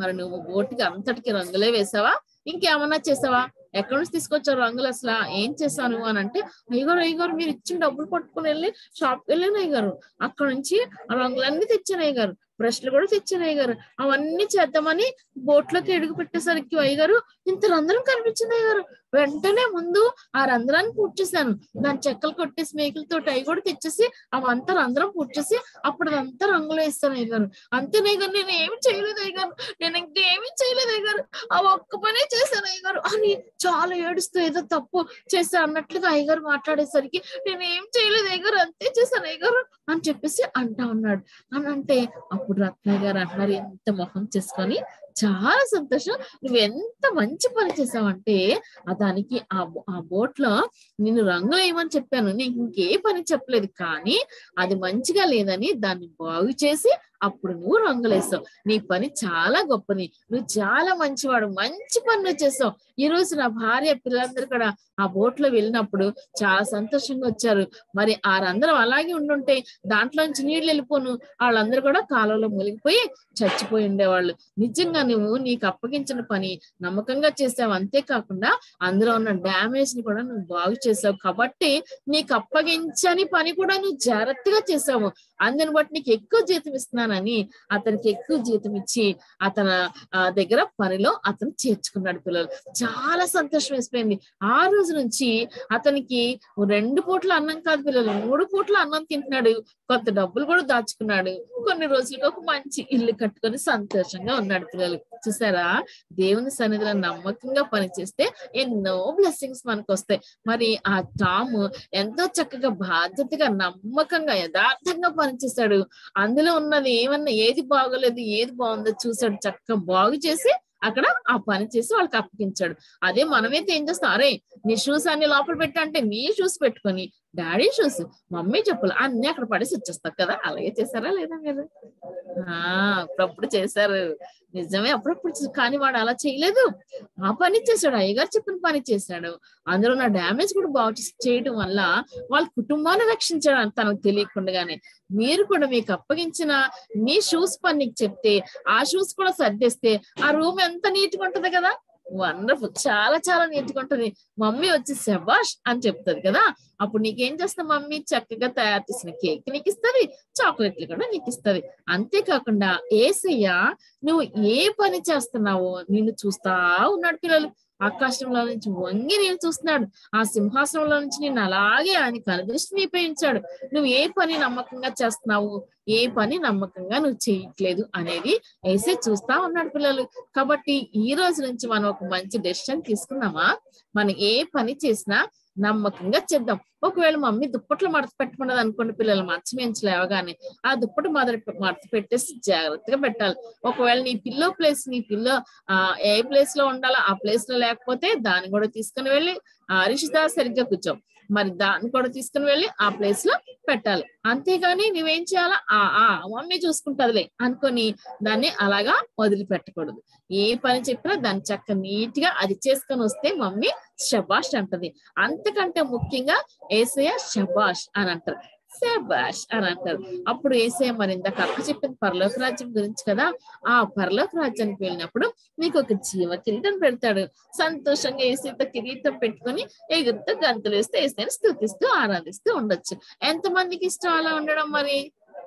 మరి నువ్వు బోట్కి అంతటికి రంగులే వేసావా ఇంకేమన్నా చేసావా, ఎక్కడి నుంచి తీసుకొచ్చారు రంగులు, అసలు ఏం చేశాను అని అంటే అయ్యగారు మీరు ఇచ్చిన డబ్బులు పట్టుకుని వెళ్ళి షాప్కి వెళ్ళాను అయ్యగారు, అక్కడ నుంచి ఆ రంగులన్నీ తెచ్చాను అయ్యగారు, బ్రష్లు కూడా తెచ్చాను అయ్యగారు, అవన్నీ చేద్దామని బోట్ లోకి అడుగు పెట్టేసరికి అయ్యగారు ఇంత రంధ్రం కనిపించింది అయ్యగారు, వెంటనే ముందు ఆ రంధ్రాన్ని పూర్తి చేశాను, దాని చెక్కలు కొట్టేసి మేకలతో అవి కూడా తెచ్చేసి అవంతా రంధ్రం పూర్తి చేసి అప్పుడు అదంతా రంగులు వేస్తాను అయ్యగారు, అంతేనయ్యగారు నేను ఏమి చేయలేదు అయ్యగారు, నేను ఇంకేమీ చేయలేదు అయ్యగారు, ఆ ఒక్క పనే చేశాను అయ్యగారు అని చాలా ఏడుస్తూ ఏదో తప్పు చేశాను అన్నట్లుగా అయ్యగారు మాట్లాడేసరికి నేను ఏం చేయలేదు అయ్యగారు అంతే చేశాను అయ్యగారు అని చెప్పేసి అంటా ఉన్నాడు. అని అంటే అప్పుడు రత్నయ్య గారు అంటున్నారు ఎంత మొహం చేసుకొని చాలా సంతోషం నువ్వు ఎంత మంచి పని చేసావంటే దానికి ఆ బోట్ లో నిన్ను రంగు వేయమని చెప్పాను నీకు ఇంకే పని చెప్పలేదు కానీ అది మంచిగా లేదని దాన్ని బాగు చేసి అప్పుడు నువ్వు రంగులేసావు నీ పని చాలా గొప్పది నువ్వు చాలా మంచివాడు మంచి పని చేసావు ఈ రోజు నా భార్య పిల్లలందరూ కూడా ఆ బోట్ లో వెళ్ళినప్పుడు చాలా సంతోషంగా వచ్చారు మరి ఆరందరూ అలాగే ఉండుంటే దాంట్లోంచి నీళ్ళు వెళ్ళిపోను వాళ్ళందరూ కూడా కాలంలో మునిగిపోయి చచ్చిపోయి ఉండేవాళ్ళు నిజంగా నువ్వు నీకు అప్పగించిన పని నమ్మకంగా చేసావు అంతే కాకుండా అందులో ఉన్న డ్యామేజ్ ని కూడా నువ్వు బాగు చేసావు కాబట్టి నీకు అప్పగించని పని కూడా నువ్వు జాగ్రత్తగా చేసావు అందుని బట్టి నీకు ఎక్కువ జీతం ఇస్తున్నాను అతనికి ఎక్కువ జీతం ఇచ్చి అతని దగ్గర పనిలో అతను చేర్చుకున్నాడు పిల్లలు చాలా సంతోషం వేసిపోయింది ఆ రోజు నుంచి అతనికి 2 పూట్ల అన్నం కాదు పిల్లలు 3 పూట్ల అన్నం తింటున్నాడు కొంత డబ్బులు కూడా దాచుకున్నాడు కొన్ని రోజులకు ఒక మంచి ఇల్లు కట్టుకొని సంతోషంగా ఉన్నాడు పిల్లలు చూసారా దేవుని సన్నిధిలో నమ్మకంగా పనిచేస్తే ఎన్నో బ్లెస్సింగ్స్ మనకు వస్తాయి మరి ఆ టామ్ ఎంతో చక్కగా బాధ్యతగా నమ్మకంగా యథార్థంగా పనిచేశాడు అందులో ఉన్నది ఏమన్నా ఏది బాగోలేదు ఏది బాగుందో చూసాడు చక్కగా బాగు చేసి అక్కడ ఆ పని చేసి వాళ్ళకి అప్పగించాడు అదే మనమైతే ఏం చేస్తాం అరే నీ షూస్ అన్ని లోపల పెట్టంటే నీ షూస్ పెట్టుకొని డాడీ షూస్ మమ్మీ చెప్పులు అన్ని అక్కడ పడేసి వచ్చేస్తావు కదా అలాగే చేశారా లేదా మీరు అప్పుడప్పుడు చేశారు నిజమే అప్పుడప్పుడు కానీ వాడు అలా చేయలేదు ఆ పని చేశాడు అయ్యగారు చెప్పిన పని చేశాడు అందులో నా డ్యామేజ్ కూడా బాగు చేయడం వల్ల వాళ్ళ కుటుంబాన్ని రక్షించాడు అని తనకు తెలియకుండానే మీరు కూడా మీకు అప్పగించిన మీ షూస్ పని నీకు చెప్తే ఆ షూస్ కూడా సర్దేస్తే ఆ రూమ్ ఎంత నీట్గా ఉంటది కదా వండర్ఫుల్ చాలా చాలా నీట్గా ఉంటుంది మమ్మీ వచ్చి శబాష్ అని చెప్తుంది కదా అప్పుడు నీకేం చేస్తా మమ్మీ చక్కగా తయారు చేసిన కేక్ నీకు ఇస్తుంది చాక్లెట్లు కూడా నీకు ఇస్తుంది అంతేకాకుండా ఏసయ్య నువ్వు ఏ పని చేస్తున్నావో నిన్ను చూస్తా ఉన్నాడు పిల్లలు ఆకాశంలో నుంచి వంగి నేను చూస్తున్నాడు ఆ సింహాసనంలో నుంచి నేను అలాగే ఆయన కనుదృష్టి నిపేయించాడు నువ్వు ఏ పని నమ్మకంగా చేస్తున్నావు ఏ పని నమ్మకంగా నువ్వు చేయట్లేదు అనేది ఏసే చూస్తా ఉన్నాడు పిల్లలు కాబట్టి ఈ రోజు నుంచి మనం ఒక మంచి డెసిషన్ తీసుకున్నామా మనం ఏ పని చేసినా నమ్మకంగా చేద్దాం ఒకవేళ మమ్మీ దుప్పట్లు మడత పెట్టమన్నది అనుకోండి పిల్లలు మంచమేంచి లేవగానే ఆ దుప్పటి మడత పెట్టేసి జాగ్రత్తగా పెట్టాలి ఒకవేళ నీ పిల్లో ప్లేస్ నీ పిల్లో ఏ ప్లేస్ లో ఉండాలో ఆ ప్లేస్ లో లేకపోతే దాన్ని కూడా తీసుకుని వెళ్ళి రిషిదా సరిగ్గా కూర్చో మరి దాన్ని కూడా తీసుకుని వెళ్ళి ఆ ప్లేస్ లో పెట్టాలి అంతేగాని నువ్వేం చేయాలా ఆ మమ్మీ చూసుకుంటదిలే అనుకొని దాన్ని అలాగా వదిలిపెట్టకూడదు ఏ పని చెప్పినా దాన్ని చక్క నీట్ గా అది చేసుకొని వస్తే మమ్మీ శబాష్ అంటది అంతకంటే ముఖ్యంగా ఏసయ్య శబాష్ అని అంటారు శబాష్ అని అంటారు అప్పుడు ఏసయ్య మరి ఇందాక అక్క చెప్పిన పరలోక రాజ్యం గురించి కదా ఆ పరలోక రాజ్యానికి వెళ్ళినప్పుడు నీకు ఒక జీవ కిరీటం పెడతాడు సంతోషంగా ఏసయ్యతో కిరీటం పెట్టుకుని ఎగురుతో గంతులు వేస్తే ఏసయ్యని స్తుతిస్తూ ఆరాధిస్తూ ఉండొచ్చు ఎంతమందికి ఇష్టం అలా ఉండడం మరి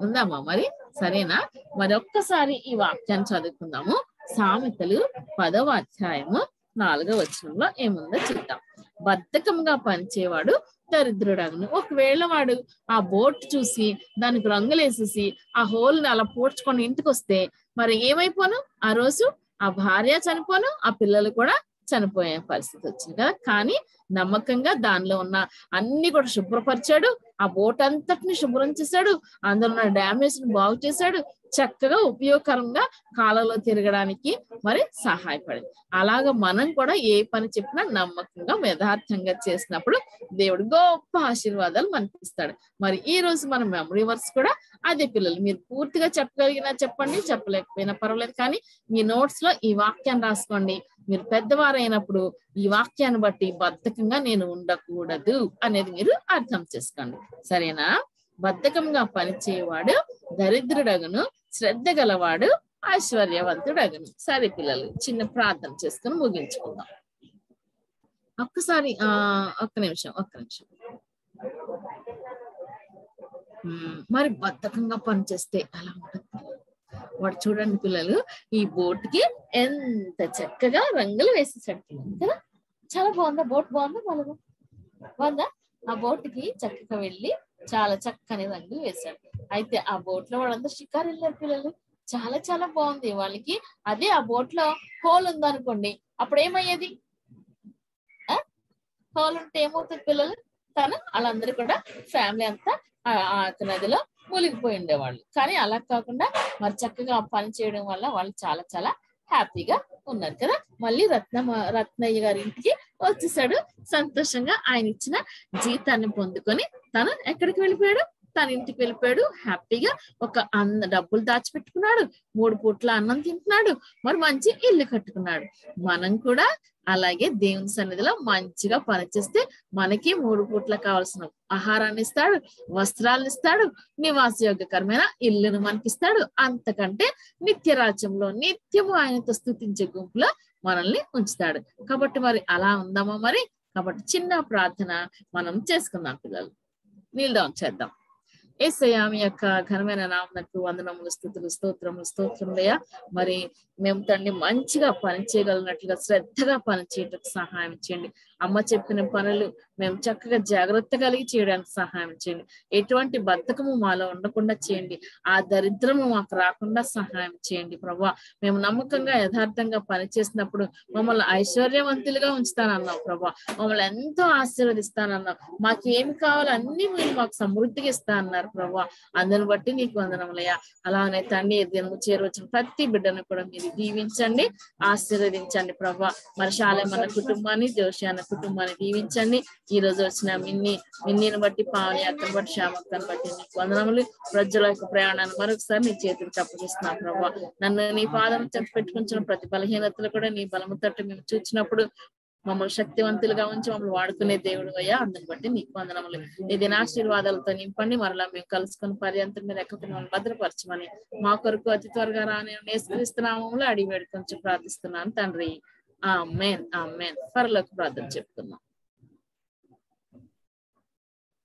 ఉందామా మరి సరేనా మరొక్కసారి ఈ వాక్యాన్ని చదువుకుందాము సామెతలు 10వ అధ్యాయము 4వ వచనంలో ఏముందో చూద్దాం బద్ధకంగా పనిచేవాడు దరిద్రుడగును ఒకవేళ వాడు ఆ బోట్ చూసి దానికి రంగులేసేసి ఆ హోల్ ని అలా పూడ్చుకొని ఇంటికి వస్తే మరి ఏమైపోను ఆ రోజు ఆ భార్య చనిపోను ఆ పిల్లలు కూడా చనిపోయే పరిస్థితి వచ్చింది కదా కానీ నమ్మకంగా దానిలో ఉన్న అన్ని కూడా శుభ్రపరిచాడు ఆ బోట్ అంతటిని శుభ్రం చేశాడు అందులో ఉన్న డ్యామేజ్ ని బాగు చేశాడు చక్కగా ఉపయోగకరంగా కాలంలో తిరగడానికి మరి సహాయపడింది అలాగ మనం కూడా ఏ పని చెప్పినా నమ్మకంగా యథార్థంగా చేసినప్పుడు దేవుడు గొప్ప ఆశీర్వాదాలు మనకిస్తాడు మరి ఈ రోజు మన మెమరీ వర్స్ కూడా అదే పిల్లలు మీరు పూర్తిగా చెప్పగలిగినా చెప్పండి చెప్పలేకపోయినా పర్వాలేదు కానీ మీ నోట్స్ లో ఈ వాక్యాన్ని రాసుకోండి మీరు పెద్దవారైనప్పుడు ఈ వాక్యాన్ని బట్టి బద్ధకంగా నేను ఉండకూడదు అనేది మీరు అర్థం చేసుకోండి సరేనా బద్ధకంగా పనిచేయవాడు దరిద్రుడగును శ్రద్ధ గలవాడు ఐశ్వర్యవంతుడగును సరే పిల్లలు చిన్న ప్రార్థన చేసుకుని ముగించుకుందాం ఒక్కసారి ఒక్క నిమిషం మరి బద్ధకంగా పనిచేస్తే అలా ఉంటుంది వాడు చూడండి పిల్లలు ఈ బోట్ కి ఎంత చక్కగా రంగులు వేసేసాడు కదా చాలా బాగుందా బోట్ బాగుందా బాగా బాగుందా ఆ బోట్ కి చక్కగా వెళ్ళి చాలా చక్కని రంగులు వేశాడు అయితే ఆ బోట్ లో వాళ్ళందరూ షికారు వెళ్ళారు పిల్లలు చాలా చాలా బాగుంది వాళ్ళకి అదే ఆ బోట్ లో హోల్ ఉందనుకోండి అప్పుడు ఏమయ్యేది హోల్ ఉంటే ఏమవుతుంది పిల్లలు తను వాళ్ళందరూ కూడా ఫ్యామిలీ అంతా ఆ నదిలో మునిగిపోయి ఉండేవాళ్ళు కానీ అలా కాకుండా మరి చక్కగా పని చేయడం వల్ల వాళ్ళు చాలా చాలా హ్యాపీగా ఉన్నారు కదా. మళ్ళీ రత్నయ్య గారి ఇంటికి వచ్చేసాడు. సంతోషంగా ఆయన ఇచ్చిన జీతాన్ని పొందుకొని తను ఎక్కడికి వెళ్ళిపోయాడు, తన ఇంటికి వెళ్ళిపోయాడు. హ్యాపీగా ఒక అన్న డబ్బులు దాచిపెట్టుకున్నాడు, 3 పూట్ల అన్నం తింటున్నాడు, మరి మంచి ఇల్లు కట్టుకున్నాడు. మనం కూడా అలాగే దేవుని సన్నిధిలో మంచిగా పనిచేస్తే మనకి 3 పూట్ల కావాల్సిన ఆహారాన్ని ఇస్తాడు, వస్త్రాలను ఇస్తాడు, నివాసయోగ్యకరమైన ఇల్లును మనకిస్తాడు. అంతకంటే నిత్య రాజ్యంలో నిత్యము ఆయనతో స్తుతించే గుంపులో మనల్ని ఉంచుతాడు. కాబట్టి మరి అలా ఉందామా మరి? కాబట్టి చిన్న ప్రార్థన మనం చేసుకుందాం. పిల్లలు నీల్ డౌన్ చేద్దాం. ఏసయ్యా, మీ యొక్క ఘనమైన నామకు వందనములు, స్తుతులు, స్తోత్రములు, స్తోత్రములయ్యా. మరి మేము తండ్రి మంచిగా పని చేయగలిగినట్లుగా శ్రద్ధగా పని చేయడానికి సహాయం చేయండి. అమ్మ చెప్పిన పనులు మేము చక్కగా జాగ్రత్త కలిగి చేయడానికి సహాయం చేయండి. ఎటువంటి బద్ధకము మాలో ఉండకుండా చేయండి. ఆ దరిద్రము మాకు రాకుండా సహాయం చేయండి ప్రభువా. మేము నమ్మకంగా యథార్థంగా పనిచేసినప్పుడు మమ్మల్ని ఐశ్వర్యవంతులుగా ఉంచుతానన్నావు ప్రభువా. మమ్మల్ని ఎంతో ఆశీర్వదిస్తానన్నావు. మాకు ఏమి కావాలో అన్ని మీరు మాకు సమృద్ధిగా ఇస్తా అన్నారు ప్రభువా. అందరిని బట్టి నీకు వందనములయ్యా. అలానే తండ్రి దినము చేరవచ్చిన ప్రతి బిడ్డను కూడా మీరు దీవించండి, ఆశీర్వదించండి ప్రభువా. మరి శాలెం మన కుటుంబాన్ని, జోషి అన్న కుటుంబాన్ని దీవించండి. ఈ రోజు వచ్చిన మిన్నీని బట్టి, పావని అక్కను బట్టి, శ్యామక్కను బట్టి నీకు వందనములు. ప్రజల యొక్క ప్రయాణాన్ని మరొకసారి నీ చేతులు తప్పగిస్తున్నాం ప్రభువా. నన్ను నీ పాదం చెట్టు పెట్టుకుంటున్న ప్రతి బలహీనతలు కూడా నీ బలము తట్టు మేము చూచినప్పుడు మమ్మల్ని శక్తివంతులుగా ఉంచి మమ్మల్ని వాడుకునే దేవుడు అయ్యా. అందుని బట్టి నీకు వందనములు. ఈ దినాశీర్వాదాలతో నింపండి. మరలా మేము కలుసుకుని పర్యంతం మీరు ఎక్కడ మమ్మల్ని భద్రపరచమని మా కొరకు అతి త్వరగా రాని నేర్చుకున్నాము అడిగి వేడి కొంచెం ప్రార్థిస్తున్నాను తండ్రి. ఆమెన్, ఆమెన్. పరలోకి ప్రార్థన చెప్తున్నాం.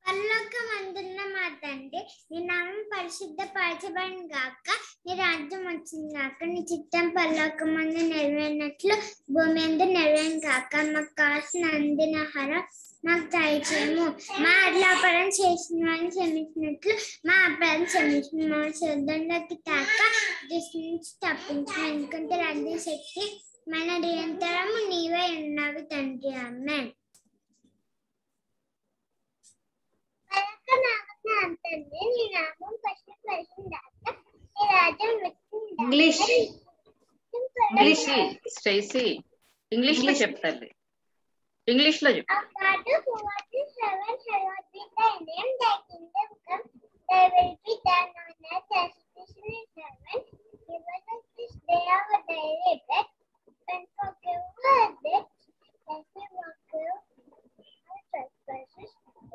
పరలోకం అందున్న మా తండ్రి, నీ నామం పరిశుద్ధ పరచబడిన గాక, నీ రాజ్యం వచ్చింది గాక, నీ చిత్తం పరలోకం అందు నెరవేరినట్లు భూమి అందు నెరవేరిన గాక. మాకు కాసిన అందిన ఆహారం మాకు దయచేయము. మా అడ్లాపరం చేసిన వాడిని క్షమించినట్లు మా అపరాధం క్షమించిన, మా శుద్ధంలోకి తాక దృష్టి నుంచి తప్పించిన, ఎందుకంటే రాజ్యం, శక్తి, మన నిరంతరము నీవే ఉన్నావు తండ్రి. ఆమేన్. ఇంగ్లీష్ ఇంగ్లీష్ స్టేసీ ఇంగ్లీష్ లో చెప్తారు. ఇంగ్లీష్ లో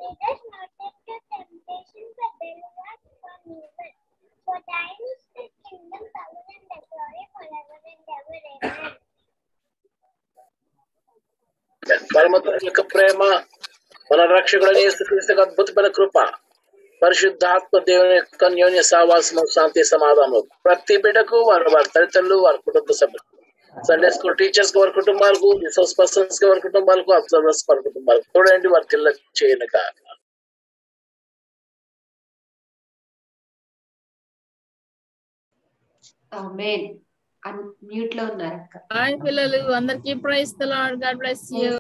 Let us not take the temptation, but deliver us from evil. For thine is the kingdom, power, and the glory forever and ever. Amen. పరమత్మయొక్క ప్రేమ, మన రక్షకుడైన యేసుక్రీస్తు యొక్క అద్భుతమైన కృప, పరిశుద్ధాత్మ దేవుని యొక్క అన్యోన్య సహవాసము, శాంతి, సమాధానం ప్రతి బిడ్డకు, వారి తల్లిదండ్రులు, వారి కుటుంబ సభ్యులు, సండే స్కూల్ టీచర్స్ కి, వారి కుటుంబాలకు, రిసోర్స్ పర్సన్స్ కి, వారి కుటుంబాలకు, అబ్జర్వర్స్ వారి కుటుంబాలకు చూడండి, వారి పిల్లలు చేయను కాక. ఆమేన్. అన్మ్యూట్ లో ఉన్నారు అక్క. హాయ్ పిల్లలు అందరికీ praise the Lord. God bless you.